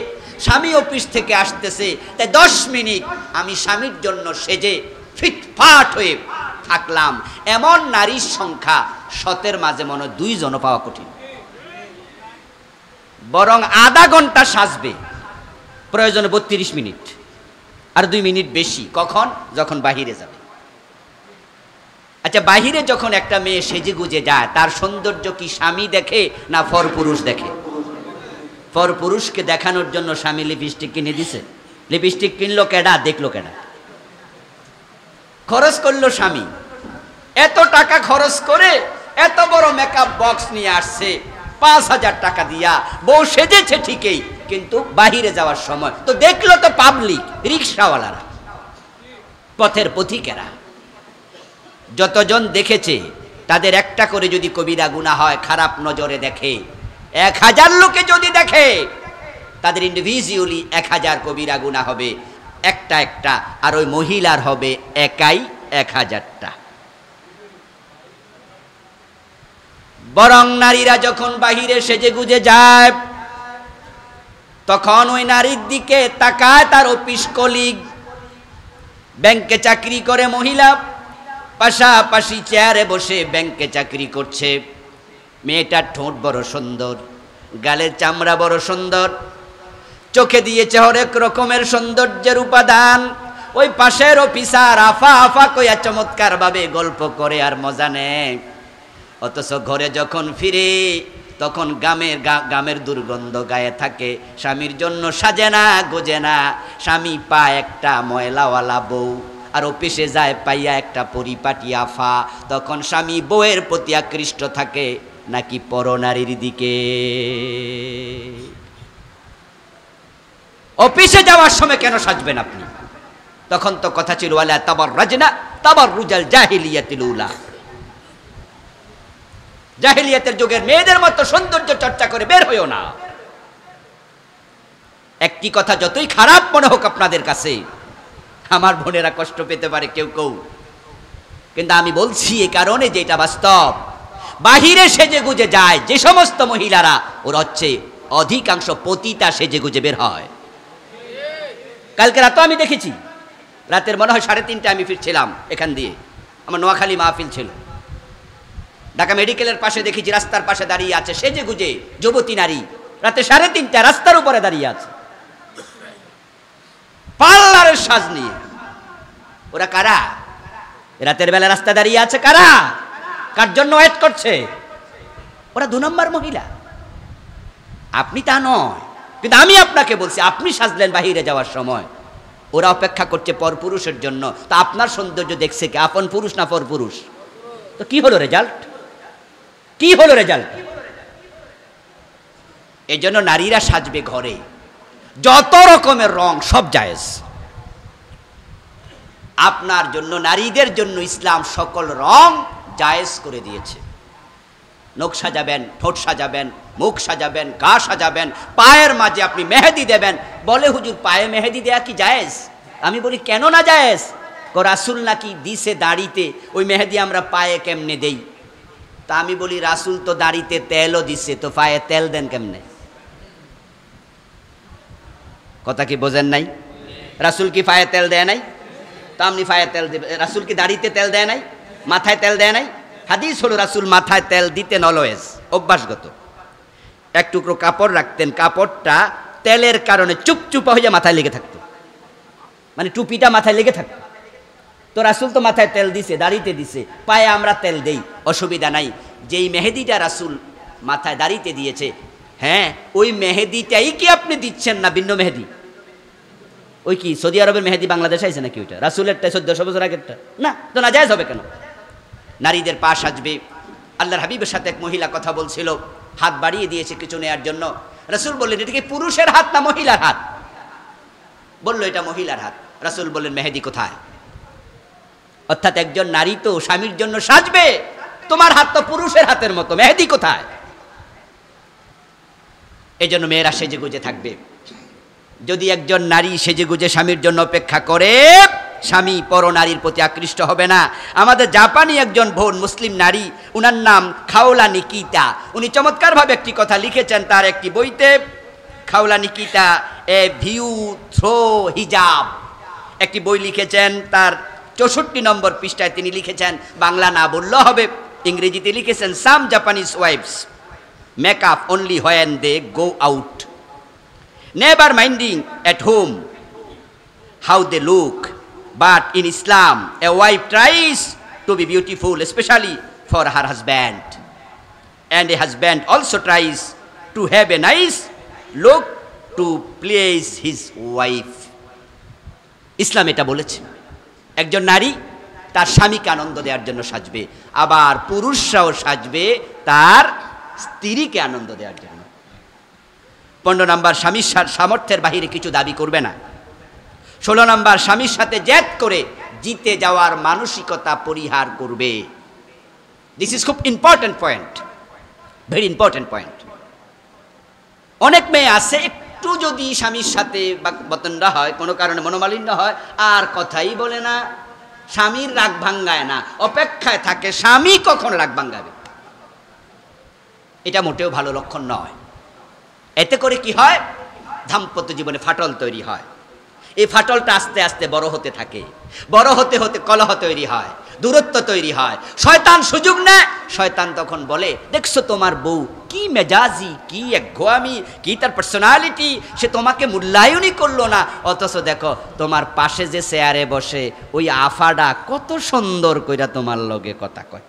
স্বামী অফিস থেকে আসতেছে তাই 10 মিনিট আমি স্বামীর জন্য সেজে ফিটফাট হয়ে থাকলাম এমন নারীর সংখ্যা 100-এর মাঝে মনে 2 জন পাওয়া কঠিন বরং আধা ঘন্টা সাজবে প্রয়োজনে 32 মিনিট আর 2 মিনিট বেশি কখন যখন বাহিরে যাবে আচ্ছা বাহিরে যখন একটা মেয়ে সেজে গুজে যায় তার সৌন্দর্য কি স্বামী দেখে না পরপুরুষ দেখে পরপুরুষকে দেখানোর জন্য স্বামী লিপস্টিক কিনে দিছে লিপস্টিক কিনলো কেডা দেখলো কেডা খরচ করলো স্বামী এত টাকা খরচ করে এত বড় মেকআপ বক্স নিয়ে আসছে 5000 টাকা দিয়া বউ সেজেছে ঠিকই কিন্তু বাহিরে যাওয়ার সময় তো দেখলো তো পাবলিক রিক্সাওয়ালারা পথের পথিকেরা যতজন দেখেছে তাদের একটা করে যদি কবিরা গুনাহ হয় খারাপ নজরে দেখে 1000 লোকে যদি দেখে তাদের ইন্ডিভিজুয়ালি 1000 কবিরা গুনাহ হবে একটা একটা আর ওই মহিলার হবে একাই 1000টা বরং নারীরা যখন বাহিরে সেজে গুজে যায় তখন ওই নারীর দিকে তাকায় তার অফিস কলিগ ব্যাংকে চাকরি করে মহিলা পাশাপাশি চেয়ারে বসে ব্যাংকে চাকরি করছে মেয়েটার ঠোঁট বড় সুন্দর গালের চামড়া বড় সুন্দর চোখে দিয়েছে হরেক রকমের সৌন্দর্যের উপাদান ওই পাশের অফিসার আফা আফা কইয়া চমৎকার ভাবে গল্প করে আর মজা নেয় অথচ ঘরে যখন ফিরে তখন গ্রামের দুর্গন্ধ গায়ে থাকে স্বামীর জন্য সাজে না গোজে না স্বামী পায় একটা ময়লাওয়ালা বউ আর অফিসে যায় পাইয়া একটা পরিপাটি আফা তখন স্বামী বউয়ের প্রতি আকৃষ্ট থাকে নাকি পরনারীর দিকে অফিসে যাওয়ার সময় কেন সাজবেন আপনি তখন তো কথা ছিল ওয়ালা তাবাররাজনা তাবাররুজাল জাহিলিয়াতিল উলা জাহিলিয়াতের যুগের মেয়েদের মতো সৌন্দর্য চর্চা করে বের হইও না একটি কথা যতই খারাপ মনে হোক আপনাদের কাছে আমার বোনেরা কষ্ট পেতে পারে কেউ কেউ কিন্তু আমি বলছি এ কারণে যে এটা বাস্তব বাহিরে সেজে গুজে যায় যে সমস্ত মহিলারা ওর হচ্ছে অধিকাংশ পতিতা সেজে গুজে বের হয় কালকে রাতও আমি দেখেছি রাতের মনে হয় 3:30 আমি ফিরছিলাম এখান দিয়ে আমার নোয়াখালী মাহফিল ছিল ঢাকা মেডিকেলের পাশে দেখেছি রাস্তার পাশে দাঁড়িয়ে আছে সেজে গুজে যুবতী নারী রাতে 3:30 রাস্তার উপরে দাঁড়িয়ে আছে পার্লারের সাজ নিয়ে ওরা কারা রাতের বেলা রাস্তা দাঁড়িয়ে আছে কারা কার জন্য ওয়েট করছে ওরা 2 নম্বর মহিলা আপনি তা নয় কিন্তু আমি আপনাকে বলছি আপনি সাজলেন বাহিরে যাওয়ার সময় ওরা অপেক্ষা করছে পরপুরুষের জন্য তা আপনার সৌন্দর্য দেখছে কি আপন পুরুষ না পরপুরুষ তো কি হলো রেজাল্ট এই জন্য নারীরা সাজবে ঘরে যত রকমের রং সব জায়েজ আপনার জন্য নারীদের জন্য ইসলাম সকল রং জায়েজ করে দিয়েছে নখ সাজাবেন ঠোঁট সাজাবেন মুখ সাজাবেন গা সাজাবেন পায়ের মাঝে আপনি মেহেদি দেবেন বলে হুজুর পায়ে মেহেদি দেয়া কি জায়েজ আমি বলি কেন না জায়েজ রাসুল নাকি দিছে দাড়িতে ওই মেহেদি আমরা পায়ে কেমনে দেই তা আমি বলি রাসুল তো দাড়িতে তেলও দিছে তো পায়ে তেল দেন কেমনে কথা কি বোঝেন নাই রাসুল কি পায়ে তেল দেয় নাই তো আপনি পায়ে তেল দেবে রাসুল কি দাড়িতে তেল দেয় নাই মাথায় তেল দেয় নাই হাদিস হলো রাসুল মাথায় তেল দিতেন অলওয়েজ অভ্যাসগত এক টুকরো কাপড় রাখতেন কাপড়টা তেলের কারণে চুপচুপা হয়ে মাথায় লেগে থাকতো মানে টুপিটা মাথায় লেগে থাকতো তো রাসুল তো মাথায় তেল দিছে দাড়িতে দিছে পায়ে আমরা তেল দেই অসুবিধা নাই যেই মেহেদিটা রাসুল মাথায় দাড়িতে দিয়েছে হ্যাঁ ওই মেহেদিটাই কি আপনি দিচ্ছেন না ভিন্ন মেহেদি ওই কি সৌদি আরবের মেহেদি বাংলাদেশে আইছে নাকি ওটা রাসূলের 1400 বছর আগেরটা না তো না জায়েজ হবে কেন নারীদের পা সাজবে আল্লাহর হাবিবের সাথে এক মহিলা কথা বলছিল হাত বাড়িয়ে দিয়েছে কিছু নেয়ার জন্য রাসূল বললেন এটা কি পুরুষের হাত না মহিলার হাত বলল এটা মহিলার হাত রাসূল বললেন মেহেদি কোথায় অর্থাৎ একজন নারী তো স্বামীর জন্য সাজবে তোমার হাত তো পুরুষের হাতের মতো মেহেদি কোথায় এজন্য মেয়েরা সেজে গুজে থাকবে যদি একজন নারী সেজে গুজে স্বামীর জন্য অপেক্ষা করে স্বামী পর নারীর প্রতি আকৃষ্ট হবে না আমাদের জাপানি একজন বোন মুসলিম নারী উনার নাম খাওলা নিকিতা উনি চমৎকারভাবে একটি কথা লিখেছেন তার একটি বইতে খাওলা Nikita a view through hijab একটি বই লিখেছেন তার ৬৪ নম্বর পৃষ্ঠায় তিনি লিখেছেন বাংলা না বললে হবে ইংরেজিতে লিখেছেন some Japanese wives make up only when they go out never minding at home how they look but in Islam a wife tries to be beautiful especially for her husband and a husband also tries to have a nice look to please his wife Islam eta boleche ekjon nari tar shami ke anondo deyar jonno sajbe abar purushao sajbe tar stiri ke anondo deyar jonno ১৫ number স্বামীর সামর্থ্যের বাইরে কিছু দাবি করবে না ১৬ নাম্বার স্বামীর সাথে জেদ করে জিতে যাওয়ার মানসিকতা পরিহার করবে দিস ইজ খুব important point very important point অনেক মেয়ে আছে একটু যদি স্বামীর সাথে বাকবতণ্ডা হয় কোনো কারণে মনোমালিন্য হয় আর কথাই বলে না স্বামীর রাগ ভাঙায় না অপেক্ষায় থাকে স্বামী কখন রাগ ভাঙাবে এটা মোটেও ভালো লক্ষণ নয় এতে করে কি হয় দাম্পত্য জীবনে ফাটল তৈরি হয় এই ফাটলটা আস্তে আস্তে বড় হতে থাকে বড় হতে হতে কলহ তৈরি হয় দূরত্ব তৈরি হয় শয়তান সুযোগ নেয় শয়তান তখন বলে দেখছো তোমার বউ কি মেজাজি কি একঘোয়ামি কি তার পার্সোনালিটি সে তোমাকে মূল্যায়নই করলো না অথচ দেখো তোমার পাশে যে চেয়ারে বসে ওই আফাডা কত সুন্দর কইরা তোমার লগে কথা কয়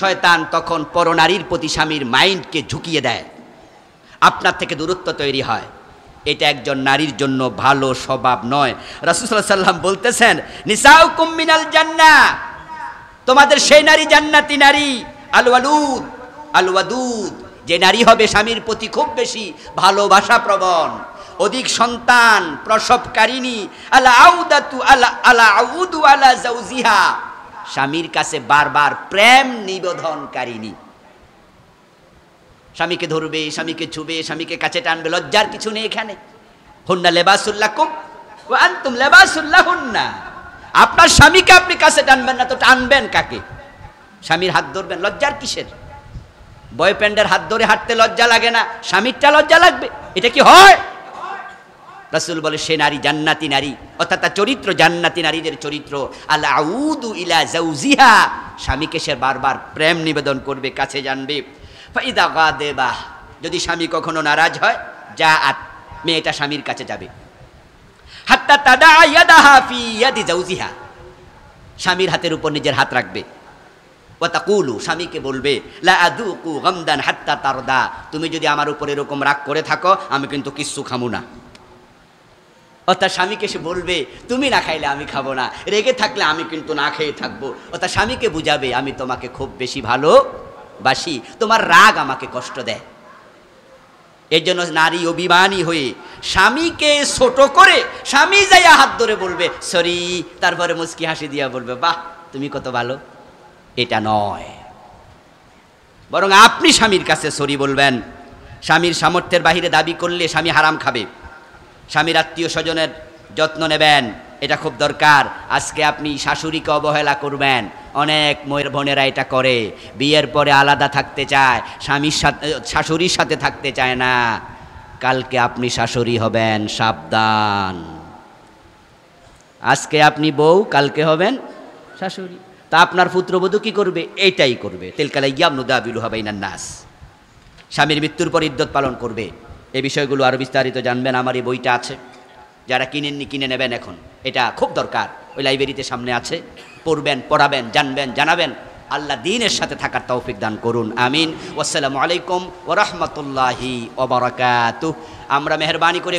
শয়তান তখন পরনারীর প্রতি স্বামীর মাইন্ডকে ঝুঁকিয়ে দেয় আপনার থেকে দূরত্ব তৈরি হয় এটা একজন নারীর জন্য ভালো স্বভাব নয় রাসূল সাল্লাল্লাহু আলাইহি ওয়াসাল্লাম বলতেছেন নিসাউকুম মিনাল জান্নাহ তোমাদের সেই নারী জান্নাতি নারী আলওয়ালুদ আলওয়াদুদ যে নারী হবে স্বামীর প্রতি খুব বেশি ভালোবাসা প্রবণ অধিক সন্তান প্রসবকারিণী আল আউদাতু আল আউদু আলা জাওজিহা স্বামীর কাছে বারবার প্রেম নিবেদনকারিনী স্বামীকে ধরবে স্বামীকে ছুবে স্বামীকে কাছে টানবে লজ্জার কিছু নেই এখানে হুন্না লেবাসুল লাকুম ওয়া আনতুম লেবাসুল লাহুন্না আপনার স্বামীকে আপনি কাছে টানবেন না তো টানবেন কাকে স্বামীর হাত ধরবেন লজ্জার কিসের বয়ফ্রেন্ডের হাত ধরে হাঁটতে লজ্জা লাগে না স্বামীরটা লজ্জা লাগবে এটা কি হয় রাসূল বলে সে নারী জান্নাতি নারী অর্থাৎ তার চরিত্র জান্নাতি নারীদের চরিত্র আল আউদু ইলা জাওজিহা স্বামীকে সে বারবার প্রেম নিবেদন করবে কাছে জানবে ফাইদা গাদেবা যদি স্বামী কখনো নারাজ হয় যা আত মেয়েটা স্বামীর কাছে যাবে হাত্তা তাদা ইয়াদাহা ফি ইয়াদি জাওজিহা স্বামীর হাতের উপর নিজের হাত রাখবে ওয়াতাকুলু স্বামীকে বলবে লা আদুকু গামদান হাত্তা তারদা তুমি যদি আমার উপর এরকম রাগ করে থাকো আমি কিন্তু কিচ্ছু খামু না অর্থাৎ স্বামীকে সে বলবে তুমি না খাইলে আমি খাবো না রেগে থাকলে আমি কিন্তু না খেয়ে থাকবো অর্থাৎ স্বামীকে বুঝাবে আমি তোমাকে খুব বেশি ভালোবাসি তোমার রাগ আমাকে কষ্ট দেয় এর জন্য নারী অভিমানী হয়ে স্বামীকে ছোট করে স্বামী যাইয়া হাত ধরে বলবে সরি তারপরে মুচকি হাসি দিয়া বলবে বাহ তুমি কত ভালো এটা নয় বরং আপনি স্বামীর কাছে সরি বলবেন স্বামীর সামর্থ্যের বাহিরে দাবি করলে স্বামী হারাম খাবে স্বামীর আত্মীয় স্বজনের যত্ন নেবেন এটা খুব দরকার আজকে আপনি শাশুড়িকে অবহেলা করবেন অনেক মেয়ের বোনেরা এটা করে বিয়ের পরে আলাদা থাকতে চায় স্বামীর সাথে শাশুড়ির সাথে থাকতে চায় না কালকে আপনি শাশুড়ি হবেন সাবধান আজকে আপনি বউ কালকে হবেন শাশুড়ি তা আপনার পুত্রবধূ কি করবে এইটাই করবে তেলকালা ইয়াবনুদাবিলু হাবাইনান নাস স্বামীর মৃত্যুর পর ইদ্দত পালন করবে এই বিষয়গুলো আরও বিস্তারিত জানবেন আমার এই বইটা আছে যারা কিনেননি কিনে নেবেন এখন এটা খুব দরকার ওই লাইব্রেরিতে সামনে আছে পড়বেন পড়াবেন জানবেন জানাবেন আল্লাহ দ্বীনের সাথে থাকার তৌফিক দান করুন আমিন ওয়াসসালামু আলাইকুম ওয়া রাহমাতুল্লাহি ওয়া বারাকাতুহু আমরা মেহেরবানি করে